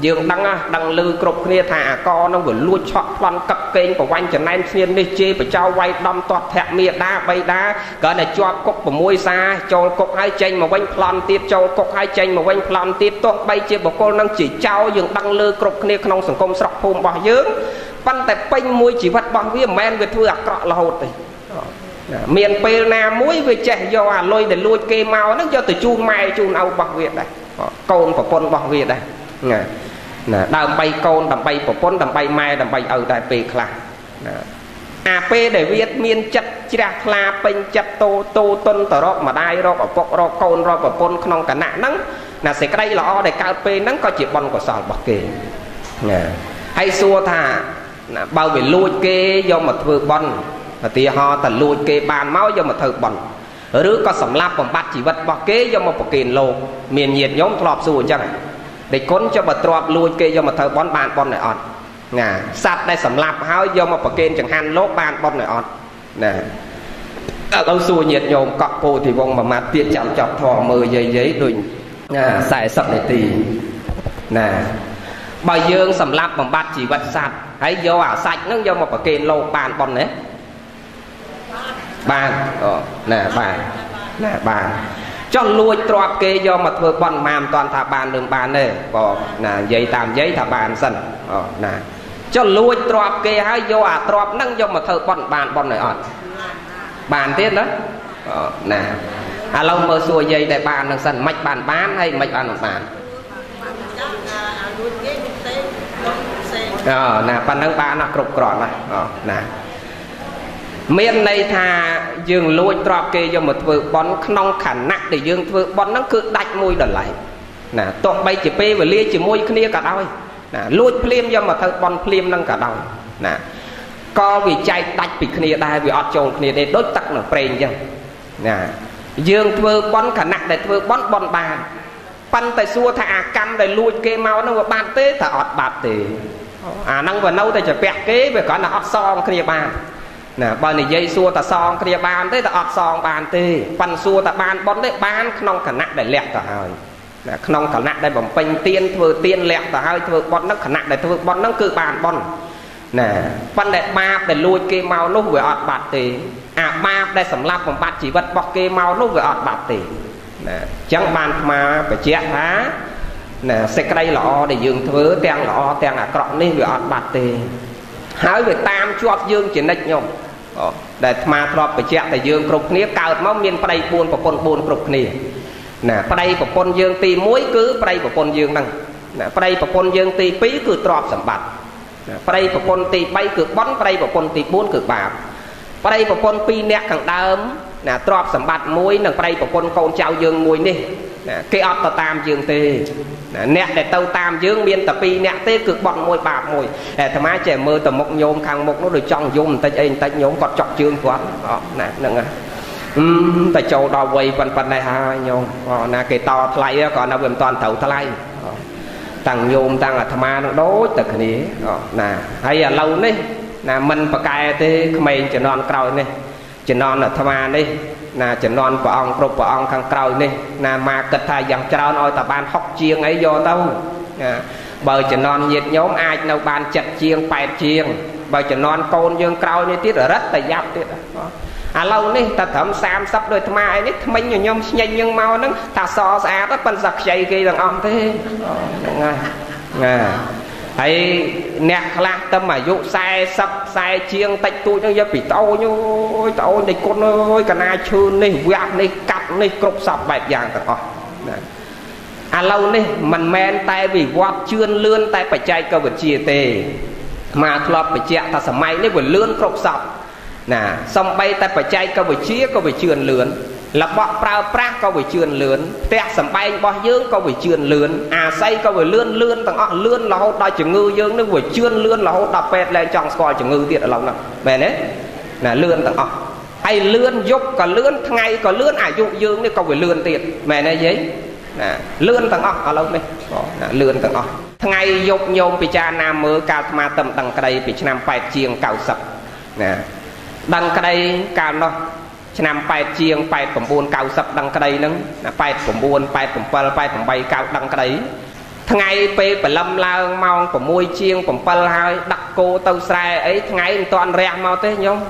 dương đăng đăng lư cột kia thả con nó vừa lôi chọn plan cặp kênh của anh trần anh xuyên đi chia và trao quay đâm toạt thẹn miệng đa bay đá cái này cho cốc của môi xa cho cốc hai chân mà quanh plan tiếp cho cốc hai chân mà quanh plan tiếp toàn bay chia của cô năng chỉ trao dương đăng lư cột kia không sủng công sọc phun bỏ dướng văn tại quanh môi chỉ vật bằng với men về thưa cọ là hột này miền tây nam mũi về chạy do à lôi để lôi kê mau nó do từ chun mai chun ao bằng việt đây côn của con bằng việt đây nè đầm bay côn đầm bay của con đầm bay mai đầm bay ở tại pê khla ap để việt miền chất chia khla bên chất tô tô tôn tờ rọ mà đai rọ của con rọ côn rọ của con không cả nạn nắng là sẽ cái đây là o để cao pê nắng có chỉ bòn của sò bạc kề nè hay xua thà bao về lôi kê do mà vừa bòn thì họ ta lùi kê bàn máu do mà thợ bẩn rứa có sầm lạp còn bắt chỉ vật bọc kế do mà bọc kền lồ miền nhiệt nhóm thọp xù chẳng để cốn cho mà thọp lùi kê do mà thợ bón bàn bón này ọt nè sạt đây sầm lạp háo do mà bọc kền chẳng han lốp bàn bón này ọt nè ông xù nhiệt nhóm cọp cô thì vòng mà mặt tiện chạm chọc thò mờ giấy giấy đùi nè xài sập này tì nè bao dương sầm lạp còn bắt chỉ vật sạt ấy do à sạch nó do mà bọc kền lồ bàn bón đấy bàn nè bàn nè bàn cho lùi trọt kê do mà vừa bận màm toàn thả bàn đường bàn này có là giấy tạm giấy thả bàn sân nè cho lùi trọt kê hay do à trọt nâng do mà thợ bận bàn bận này ọt bàn tiết đó nè à lâu mơ xuôi giấy để bàn đường sân mạch bàn bán hay mạch bàn bàn nè bàn nâng bàn là cục cỏ này nè miền này thà dương lôi trọp kê do một vợ bón non khả nặng để dương vợ bón nó cứ đạch môi đợt lại nè toàn bay chỉ pê và lia chỉ môi kia cả đôi nè lôi phim do mà thợ bón phim nâng cả đôi nè co vì chạy đạch bị kia đai vì ọt trồn kia đây đốt tắc là phèn chăng nè dương vợ bón khả nặng để vợ bón bón bàn pan tại xua thà cam để lôi kê mau nó vừa bàn té thà ọt bạt thì à nâng vừa nâu thì chỉ bẹt kế về có là ọt song kia bàn nè bao nhiêu dây xua ta song kia bàn đấy ta ọt song bàn tê phần xua ta bàn bón đấy bàn non cả nặng để lẹt cả hơi nè non cả nặng để bấm pin tiên vừa tiên lẹt cả hơi vừa bón nó cả nặng để vừa bón nó cứ bàn bón nè phần để ba để lôi kê mau lúc vừa ọt bạt tê à ba để sầm lạp còn bạt chỉ vật bọc kê mau lúc vừa ọt bạt tê nè chẳng bàn mà phải chẹt há nè sẽ cái đây lọ để dường thứ teng lọ teng à cọp nên vừa ọt bạt tê hái về tam chuột dương chỉ nịch nhom để mà thọp bị chẹt tại dương cục nia cào máu miên plei buồn của con buồn cục nia nè plei của con dương tì muối cứ plei của con dương năng nè plei của con dương tì pí cứ thọp sẩm bạch Pray for Ponti, bay cực bón, pray for Ponti bốn cực bạc. Pray for Ponti nẹt thằng đám, nè, trọp sầm bạt muối, nè, pray for Ponti con trao dương muối nè, cái ọt tờ tam dương tê, nẹt để tàu tam dương biên tờ pi nẹt tê cực bọt muối bạc muối, thằng má trẻ mơ tờ mộc nhôm khang mộc nó được trong nhôm tây anh tây nhôm còn chọc dương quá, nè, nè nghe. Ừm, tại châu đào quay vần vần này ha nhôm, nè cái to thay đó còn là vườn toàn thầu thay. Tăng nhôm tăng là tham ăn đối từ cái này, nè, hay là lâu đấy, nè mình phải cài thế, mình chỉ non cào này, chỉ non là tham ăn đấy, nè chỉ non vợ ông, cột vợ ông thằng cào này, nè mà kịch thay dòng trâu nói tập ban học chiêng ấy do đâu, bởi chỉ non nhiệt nhóm ai đâu ban chặt chiêng, bẻ chiêng, bởi chỉ non con dương cào này tiếc là rất là giáp tiếc. À lâu này ta thẩm sam sắp đôi tham ai đấy, tham anh nhôm nhanh nhưng mau nắng, ta so xa tất bận giặc dây kia rằng ông thế, à, thấy nẹt lạc tâm mà dụ sai sắp sai chiêng tách tụi nó giờ bị tao nhoi tao này con ơi cả na chơn này vẹt này cắt này cột sập bạch vàng thật rồi. À lâu này mình men tay vì quạt chơn lươn tay phải chạy cơ vật chia tề, mà lọt phải chạy ta sầm máy này vừa lươn cột sập. Nà, xong bay ta phải chạy câu về chía câu về chườn lươn là bọ prao prác câu về chườn lươn tẹt sầm bay bọ dương câu về chườn lươn à say câu về lươn lươn thằng ọ lươn là hốt đai chừng ngư dương nó về chườn lươn là hốt đập pet lên trong soi chừng ngư tiệt ở lòng nè về đấy là lươn thằng ọ hay lươn dục cả lươn ngay cả lươn ải dụ dương đấy câu về lươn tiệt về này giấy nè lươn thằng ọ ở lòng này lươn thằng ọ ngay dục nhôm bị cha nam mơ cao ma tầm tầng cây bị nam phải chiêng cào sập nè đăng cái đây cao nó, năm bảy chiêng bảy cẩm buôn cao sập đăng cái đây nắng, bảy cẩm buôn bảy cẩm pal bảy cẩm bay cao đăng cái đấy. Thằng ngày pe bảy lâm lao mau cẩm môi chiêng cẩm pal hai đặt cô tàu xe ấy ngày toàn rẹt mau thế nhông,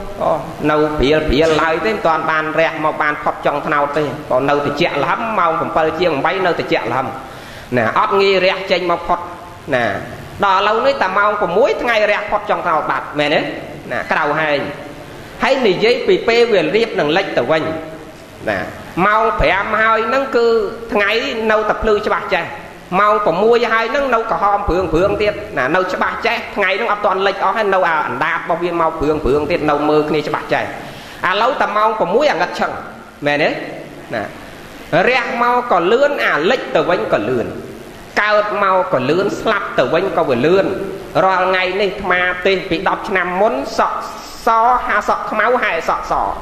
nâu bìa bìa lại thế toàn bàn rẹt mau bàn khóc trong thằng nào thế, còn nâu thì chẹt lắm mau cẩm pal chiêng bay nâu thì chẹt lắm, nè ót nghi rẹt trên mau khóc, nè đò lâu nấy tà mau cẩm môi thằng ngày rẹt khóc trong thằng nào bạt mẹ đấy, nè cái đầu hai. Hãy nỉ giấy bị pe về riết nằng lệch tàu quanh, nè mau phải ăn hai nắng cứ ngày nâu tập lư cho bà cha, mau còn mua hai nắng nâu cả hòm phượng phượng tiệt, nè nâu cho bà cha ngày nắng ăn toàn lệch ó hay nâu à ăn đạp bao viên mau phượng phượng tiệt nâu mơ kia cho bà cha, à lâu tầm mau còn mua à ngặt chăng, mẹ đấy, nè riết mau còn lươn à lệch tàu quanh còn lươn, cao mau còn lươn slap tàu quanh còn vừa lươn, rồi ngày này mà tiền bị đọc nằm muốn sọ so ha sọt máu hai sọt sọ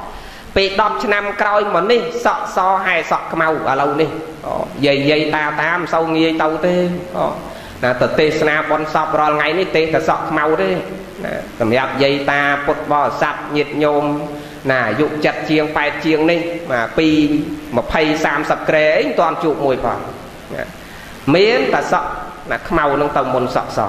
bị đọt năm còi mà ní sọt so hai sọt máu ở lâu ní dây dây ta tam sau nghe tàu tê là từ tê sna bon sọp rồi ngày ní tê từ sọt máu đấy tầm giáp dây ta bột bò sạch nhiệt nhôm là dụng chặt chiêng phai chiêng ní mà pi mà phay sam sập kề toàn trụ mùi vào miếng ta sọt là máu nông tàu mồn sọt sọ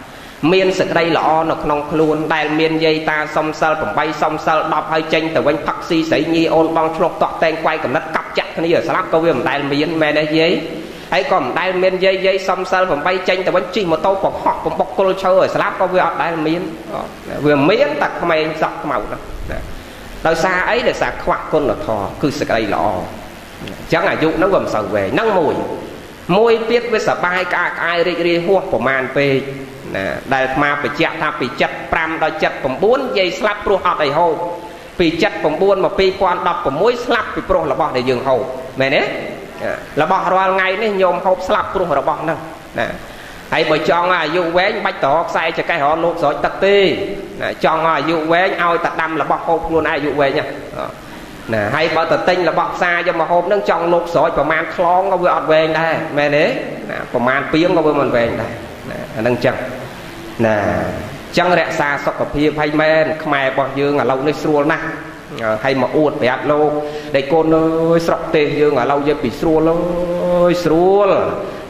Miền sực đây là o nọc nòng luôn, đài miền dây ta sông sal bồng bay sông sal đập hơi chênh từ quanh taxi sấy nhi ôn băng chuột tọt tên quay cầm nát cặp chặt cái này giờ slap câu viêm đài miền mẹ đây dây, ấy còn đài miền dây dây sông sal bồng bay chênh từ quanh chi một tô bọc họ bọc bọc cô chơi rồi slap câu viêm đài miền, vừa miền tặc không ai dọc màu đâu, đôi xa ấy để xa khoác con là thò, cứ sực đây là o, chẳng là dụ nó gồm sầu về nâng mùi, môi biết với sập bay cả ai ri ri hua của màn về. Đại mà phải chạy thả bị chặt pram đòi chặt còn bốn dây slap pro hot đầy hầu bị chặt còn bốn mà bị quan đập còn mỗi slap bị pro là bỏ để dừng hầu này đấy là bỏ rồi ngày đấy nhôm hộp slap pro là bỏ đâu nè hãy bởi chọn à dụ vé bách tổ sai cho cái họ lột rồi tật ti chọn à dụ vé ao tật đâm là bỏ hộp luôn ai dụ về nha nè hay bỏ tật tinh là bỏ sai cho mà hộp nâng chọn lột rồi còn man clon có vừa về đây này đấy còn man piếng có vừa mình về đây nâng chân nè chân rẽ xa sọc cặp phi hay men khmer bò dương ở lâu nơi xua nè hay mà uốn phải ăn lâu đây cô nơi sọc tiền dương ở lâu giờ bị xua lâu xua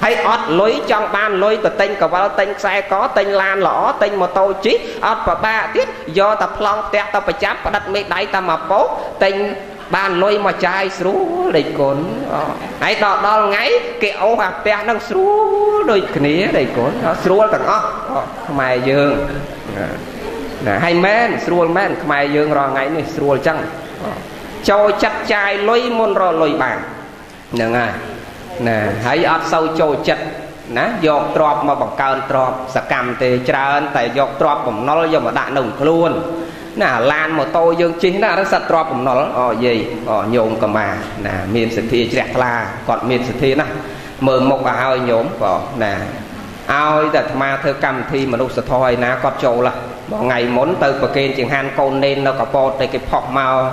hay ọt lối trong ban lôi ta tinh cà vào tinh xe có tinh lan lỏ tinh mà tô chí ọt bà bạc tiếp do ta phong tét ta bà chám bà đặt mấy đáy ta mà bố tinh bàn lôi mà chai srú để con hãy đọt đo ngay cái ấu hạt tét nâng srú đôi khía để con srú tầng ọ mày dương hay men srú men mày dương rồi ngay này srú chăng trôi chặt chai lôi môn rồi lôi bàn nè ngài nè hãy ăn sâu trôi chặt nè giọt trọp mà bằng cơn trọp sạc cầm thì trơn tại giọt trọp bằng nó giờ mà đã nồng luôn nè lan mà tôi dương chính là nó sạc trọp bằng nó ở gì ở nhôm cầm mà nè miền sơn thi rẹt la còn miền sơn thi nè mờ một và hơi nhôm vào nè ao giờ mà thưa cầm thì mà lúc sạc thôi nè có trâu là một ngày muốn từ bờ kênh trường han con nên nó có bột để cái phọc màu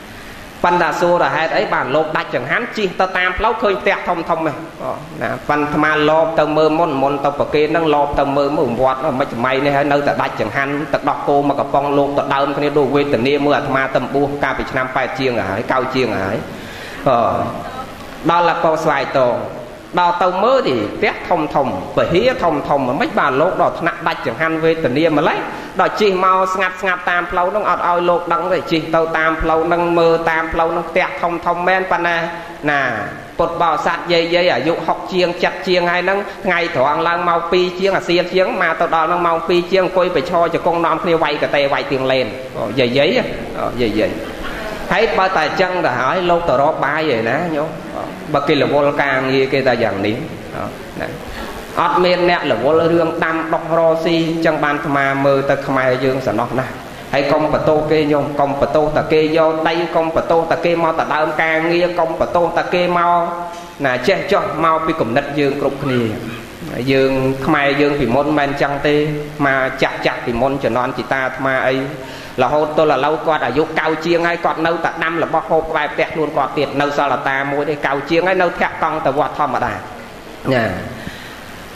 phân đa số là hai đấy bản lột đặt chẳng hạn chi ta tam lâu khơi tẹt thông thông này nè phân mà lột tao mơ môn môn tao bờ kênh đang lột tao mơ mồm quạt nó mấy chục mày này hay nơi ta đặt chẳng hạn ta đọc cô mà gặp con lột ta đau cái đồ quê tình niệm mưa mà tầm buông ca bị năm phải chiêng ở hải cao chiêng ở hải ờ đó là câu xoài tổ đào tàu mơ thì tét thông thông bởi hía thông thông mà mấy bà lột đỏ nặng bạch chẳng han về tình yêu mà lấy đỏ chi mau ngặt ngặt tam lâu nâng ọt oi lột đắng rồi chi tàu tam lâu nâng mơ tam lâu nâng tét thông thông men pana nà bột bò sạt dây dây ở dụ học chiêng chặt chiêng hay nâng ngày thoáng lang mau pi chiêng ở xiên chiêng mà tàu đỏ nâng mau pi chiêng coi phải cho cho con non kia vay cả tay vay tiền lên dây dây dây dây thấy bao tài chân là hỏi lô tờ đó bay vậy ná nhó bà kia là vô ca nghe kia ta dặn niệm ọt miên nẹt là vô lương tam đọc rô si chân ban mà mơ ta khmai dương sản nọ nè hay công bà tô kê nhông công bà tô ta kê vô tay công bà tô ta kê mau ta đau ca nghe công bà tô ta kê mau nè che cho mau bị cụm đất dương cục nè dương khmai dương vì môn men chăng tê mà chặt chặt vì môn cho non chị ta mà ấy là hôn tôi là lâu con ở vô cao chiêng hay còn nâu tạ năm là bóc hộp vai tẹt luôn còn tiệt nâu sao là ta mua đi cao chiêng hay nâu thẹt con tờ vọt thom mà đài nè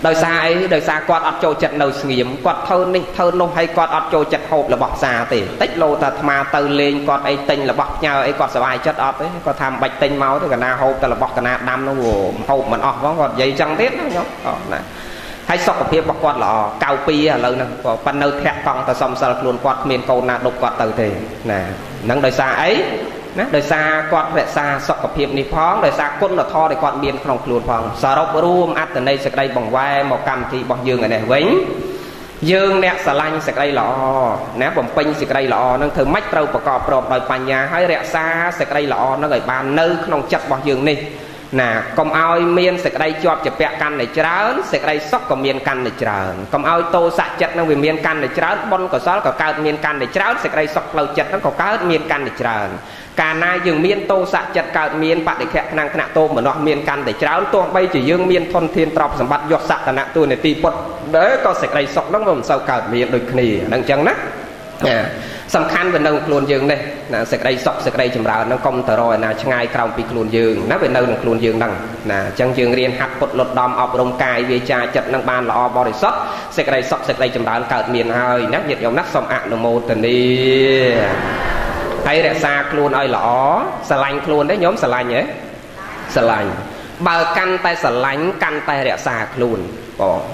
đời xa ấy đời xa con ọt trâu chật nâu nghiệm con thơ ninh thơ nông hay con ọt trâu chật hộp là bọc già thì tích lô ta mà tơ lên con ấy tinh là bọc nhau ấy con sợ ai chất ọt ấy con tham bạch tinh máu thì cả na hộp ta là bọc cả na đâm nó gồm hộp mà ọt có còn dây trăng tiết nó nhóc này hay sọc ở phía bắc quạt lọ cao pi à lâu nè còn nơi thẹt con ta xong sao luôn quạt miền cầu na đục quạt từ thì nè nắng đời xa ấy nè đời xa quạt về xa sọc ở phía này phong đời xa côn là tho để quạt miền không luôn phong sao rốc ruom ăn từ đây sạc đây bằng vai màu cam thì bằng dương ở này vĩnh dương nè xà lanh sạc đây lọ nè bằng pin sạc đây lọ nâng thử mách trâu và cọp rộp đòi bàn nhà hay rẽ xa sạc đây lọ nó gọi bàn nơi không chặt bằng dương này nè công ao miên sạc đây cho chụp bẹ căn này trơn sạc đây sóc còn miên căn này trơn công ao tô sạc chật nó về miên căn này trơn bôn có sót có cao miên căn này trơn sạc đây sóc lâu chật nó có cao miên căn này trơn cả na dường miên tô sạc chật cao miên bạn để khẹt năng khẹt tô mà nó miên căn này trơn tô bay chỉ dương miên thôn thiên trọc sản vật do sạc là nặng tôi này ti bột đấy có sạc đây sóc nó mà sao cao miên được nì đang chăng nát nè sầm khăn về nông luồn dương đây nè sạc đây sọc sạc đây chìm rào nó công tờ rồi là ngay cầu bị luồn dương nó về nông luồn dương đằng nè chân dương riêng hạt bột lột đom ọp rong cài về trà chật năng ban lọ bò để sót sạc đây sọc sạc đây chìm rào cào miền hơi nát nhiệt dầu nát xong ạ đồng mô tình đi thấy đẹp xa luồn ơi lọ xà lành luồn đấy nhóm xà lành nhé xà lành bờ căn tay xà lành căn tay đẹp xa luồn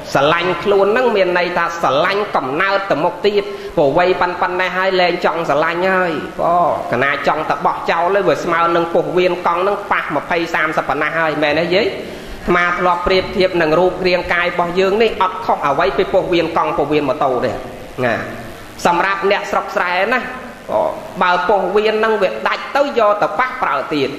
xà lành luồn nâng miền này ta xà lành cẩm nao tầm một tiệp cổ quay pan pan này hai lên trong xà lành ơi có cả na trong ta bỏ cháu lấy vừa mau nâng cổ viên con nâng phạt mà phay sam sập na hai mẹ nói gì mà lọt bẹp thiệp nâng ruột riêng cài bỏ dương này ọt không ở quay cổ viên con cổ viên mà tàu đấy nè sầm rạp nẹt sọc sài nè bờ cổ viên nâng việc đại tới do ta phát bảo tiền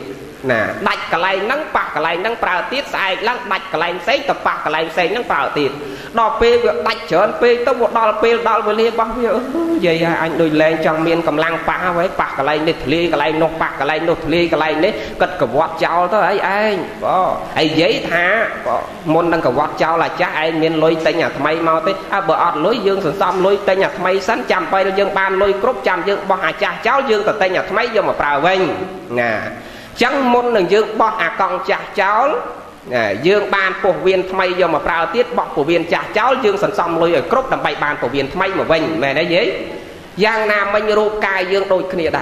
nè đặt cái này nâng bạc cái này nâng bạc tiết sai lăng đặt cái này xây tập bạc cái này xây nâng bạc tiết đo pê bạch trở pê tốc một đo pê đo với lia băng vậy anh đôi lên trong miền cầm lang pa với pa cái này để lia cái này nốt pa cái này nốt lia cái này đấy cất cả vót cháu tới ấy anh có ấy giấy thả môn đang cả vót cháu là chắc anh miền lối tây nhà thay mau tới à bờ ọt lối dương sườn xăm lối tây nhà thay sắn chạm bay dương ban lối cốt chạm dương băng hà cha cháu dương từ tây nhà thay dương mà vào vinh nè chẳng môn đừng dương băng à con cha cháu dương ban phổ viên thay do mà vào tiết bọc phổ viên trả cháu dương sẵn xong lôi ở cốt đầm bay ban phổ viên thay mà vinh này đấy dễ giang nam mình rô cai dương đôi kia đà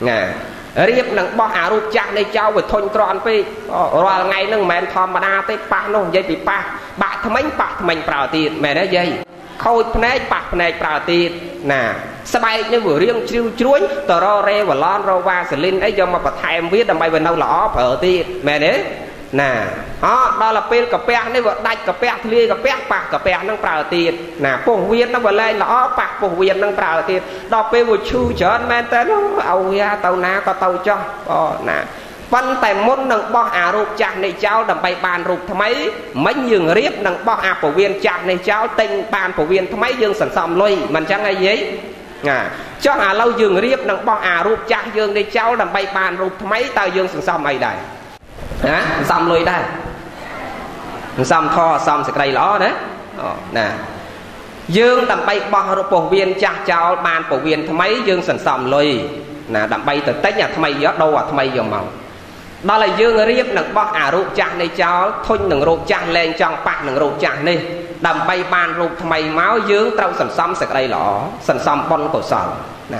nè riêng nâng bọc áo chặt đây cháu với thôn tròn phê rồi ngày nâng mẹ thòm mà đa tới pa nông dây bị pa bạc thấm ánh bạc mình vào tiết mẹ đấy dây khôi này bạc này vào tiết nè sao bay nhưng vừa riêng chiêu chuối tờ ro re và lon ro va sờ linh ấy do mà bật hai em viết đầm bay về đâu lỏ phở tiết mẹ đấy nè đó đó là pin cà phê đấy vợ đạch cà phê lia cà phê bạc cà phê năng vào tiền nè phụng viên nó vừa lên nó bạc phụng viên năng vào tiền đó pin vừa chu chở men tới ông ya tàu na có tàu cho ó nè văn tài môn năng bọc à ruột chặt này cháu đầm bay bàn ruột thằng mấy mấy nhường riết năng bọc à phổ viên chặt này cháu tình bàn phổ viên thằng mấy dương sẵn sòng lui mình chẳng ai giấy nè cho à lâu dương riết năng bọc à ruột chặt dương này cháu đầm bay bàn ruột thằng mấy tàu dương sẵn sòng ai đây xong lôi đây xong tho xong sẽ cây ló đấy nè dương tầm bay bò bộ viên cha cháu ban bộ viên thằng mấy dương sẵn xong lôi là tầm bay từ tết nhà thằng mày gió đâu à thằng mày dòng màu đó là dương riêng nặng bọc à rụt chặt này cháu thôi nặng rụt chặt lên trong bạc nặng rụt chặt đi tầm bay ban rụt thằng mày máu dương trâu sẵn xong sẽ cây ló sẵn xong con cổ sầu nè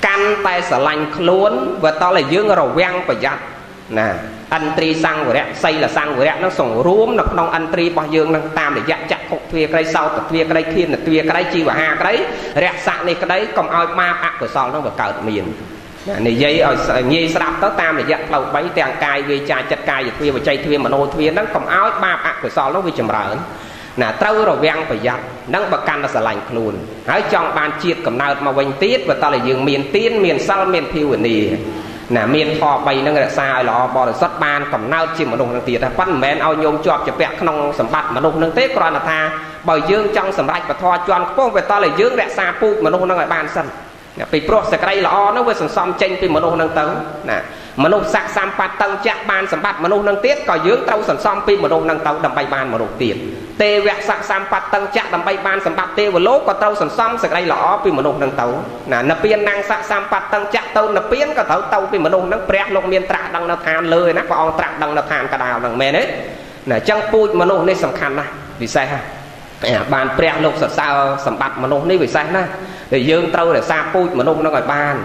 căn tay sờ lành luôn và to là dương rầu vang và giặt nè anh tri sang vừa đấy xây là sang vừa đấy nó sòng rúm nó nông anh tri bao dương đang tam để dặn chặt cột thuyền cái sau cột thuyền cái kia là thuyền cái chi và hà cái đấy sạn này cái đấy còn ao ma bạc của sòn nó vừa cởi miền này dây ở nghe sập tới tam để dặn đầu bấy tàng cài về trà chặt cài về thuyền và chạy thuyền mà nô thuyền nó còn ao ma bạc của sòn nó vừa chầm rỡ nè trâu rồi vang phải dặn đang bậc can là sờ lành luôn hãy trong bàn chiết cầm nào mà vành tiết và ta là dương miền tiên miền sau miền phiêu nì nè miền thọ bay nó là xa lò bò là sắt ban cầm nao chìm mà đùng thằng tiệt phát mền ao nhôm chọp chập vẹt không sầm bạt mà đùng thằng tết còn là tha bởi dương trong sầm rạch và thọ tròn phong về to là dương rẽ xa pu mà đùng thằng lại ban sân nè bị pro sạc đây lò nó với sầm sầm tranh bị mà đùng thằng tấn nè mà đùng sạc sam bạt tầng chạc ban sầm bạt mà đùng thằng tết còn dương trâu sầm sầm bị mà đùng thằng tàu đầm bay ban mà đùng tiền tê vẹt sạc sam bạt tầng chạc đầm bay ban sầm bạt tê và lố còn trâu sầm sầm sạc đây lò bị mà đùng thằng tàu nè nạp biên năng sạc sam bạt tầng chạc tàu nạp biên có tàu tàu bị mà đùng thằng bẹt lông miên trạc đằng nạp than lười nát còn trạc đằng nạp than cả đào đằng men đấy nè trăng pui mà đùng này sầm khăn này vì sao ha bàn bẹt lông sầm sao sầm bạt mà đùng này vì sao na để dương trâu để xa pui mà đùng nó gọi ban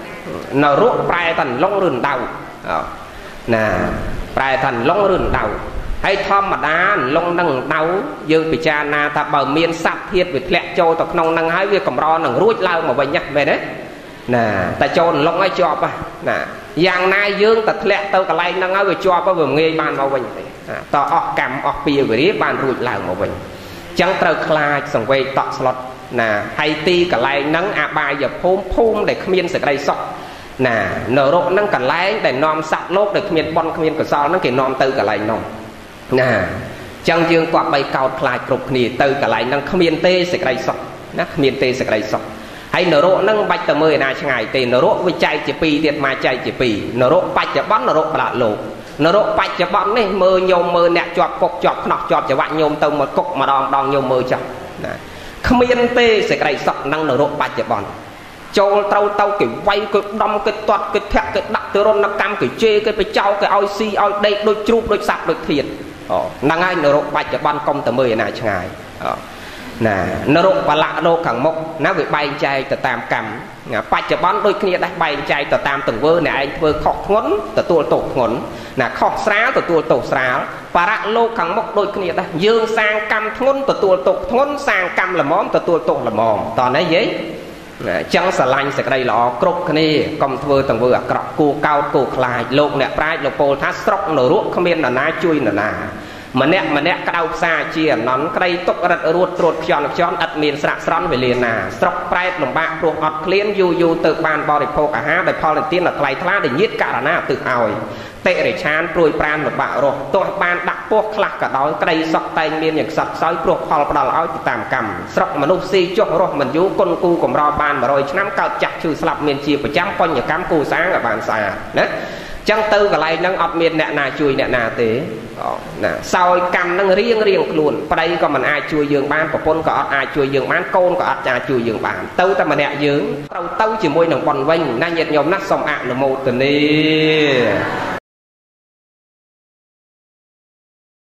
nở rộ prai thằng long rừng đầu nè prai thằng long rừng đầu hay thom mà đá long năng đau dương bị cha na ta bờ miên sập thiệt bị lẹ trôi tộc nông năng hái việc cầm ro năng ruột lao mà vậy nhặt về đấy nè ta trôn long ấy cho à nè giang nai dương tật lẹ tao cả lây năng ấy vừa cho có vừa nghe bàn màu vàng tao ọt cằm ọt bìa vừa đấy bàn ruột lao màu vàng chẳng tao khai sòng quay tọt slot nè hay ti cả lây năng à bài giờ phôm phôm để miên sợi đây sọc nè nở rộ năng cả lây để nom sập lốp để miên bon miên cả sao năng kể nom từ cả lây nom nè chẳng dương quạt bay cao lại cục nì từ cả lại năng miên tê sẽ cây sọc nè miên tê sẽ cây sọc hay nở rộ năng bạch từ mười na ngày tê nở rộ với chạy chỉ pì tiệt mà chạy chỉ pì nở rộ bạch chỉ bắn nở rộ bạt lộ nở rộ bạch chỉ bắn này mơ nhôm mơ nẹt chọt cục chọt nọc chọt chỉ bạn nhôm tông một cục mà đòn đòn nhôm mơ chọt nè miên tê sẽ cây sọc năng nở rộ bạch chỉ bắn châu tàu tàu cái vay cái đâm cái toát cái thẹt cái đặt từ rôn năm cam cái chê cái phải trao cái oi si oi đây đôi chụp đôi sạp đôi thiệt năng ai nở rộ bạch cho ban công từ mười này ngày nè nở rộ và lạ nô khẳng mộc nó bị bay chạy từ tam cằm bạch cho ban đôi kia đây bay chạy từ tam từng vơ này anh vơ khóc ngốn từ tua tổ ngốn là khó xá từ tua tổ xá và đã lô cắn mốc đôi kia ta dương sang cam thôn từ tua tổ thôn sang cam là món từ tua tổ là mồm toàn đấy giấy chẳng xả lành sẽ đây lọ cột kia cầm vừa từng vừa cọc cù cao cù lại lô nè prai lô pol thắt sọc nổ ruốc không bên là nai chui là nà mà nè mà nè cái đầu xa chia nón cái đây tốc đặt ruột ruột chọn chọn đặt miền sạ sắn về liền nà sọc prai lồng bạc ruột ọt liền yu yu tự bàn bò để phô cả há để phô lên tiên là lại thá để nhiết cả là na tự hào tệ để chán rồi pran một bạo rồi tôi ban đặt buộc lạc cả đó cái đây sọc tay miền những sọc sói ruột phò vào áo thì tạm cầm sọc mà núp xi chốt rồi mình dú con cu cùng roi bàn mà rồi năm cào chặt trừ sập miền chia phải chấm con nhà cám cu sáng ở bàn xà đấy chẳng tư cái này nâng ọt miền nè nà chui nè nà thế sau cầm nâng riêng riêng luôn ở đây còn mình ai chui giường ban của con có ai chui giường bán con có ai chui giường bàn tâu ta mà nè giường tâu tâu chỉ môi nồng bòn vinh na nhiệt nhom nát xong ạ là một tình đi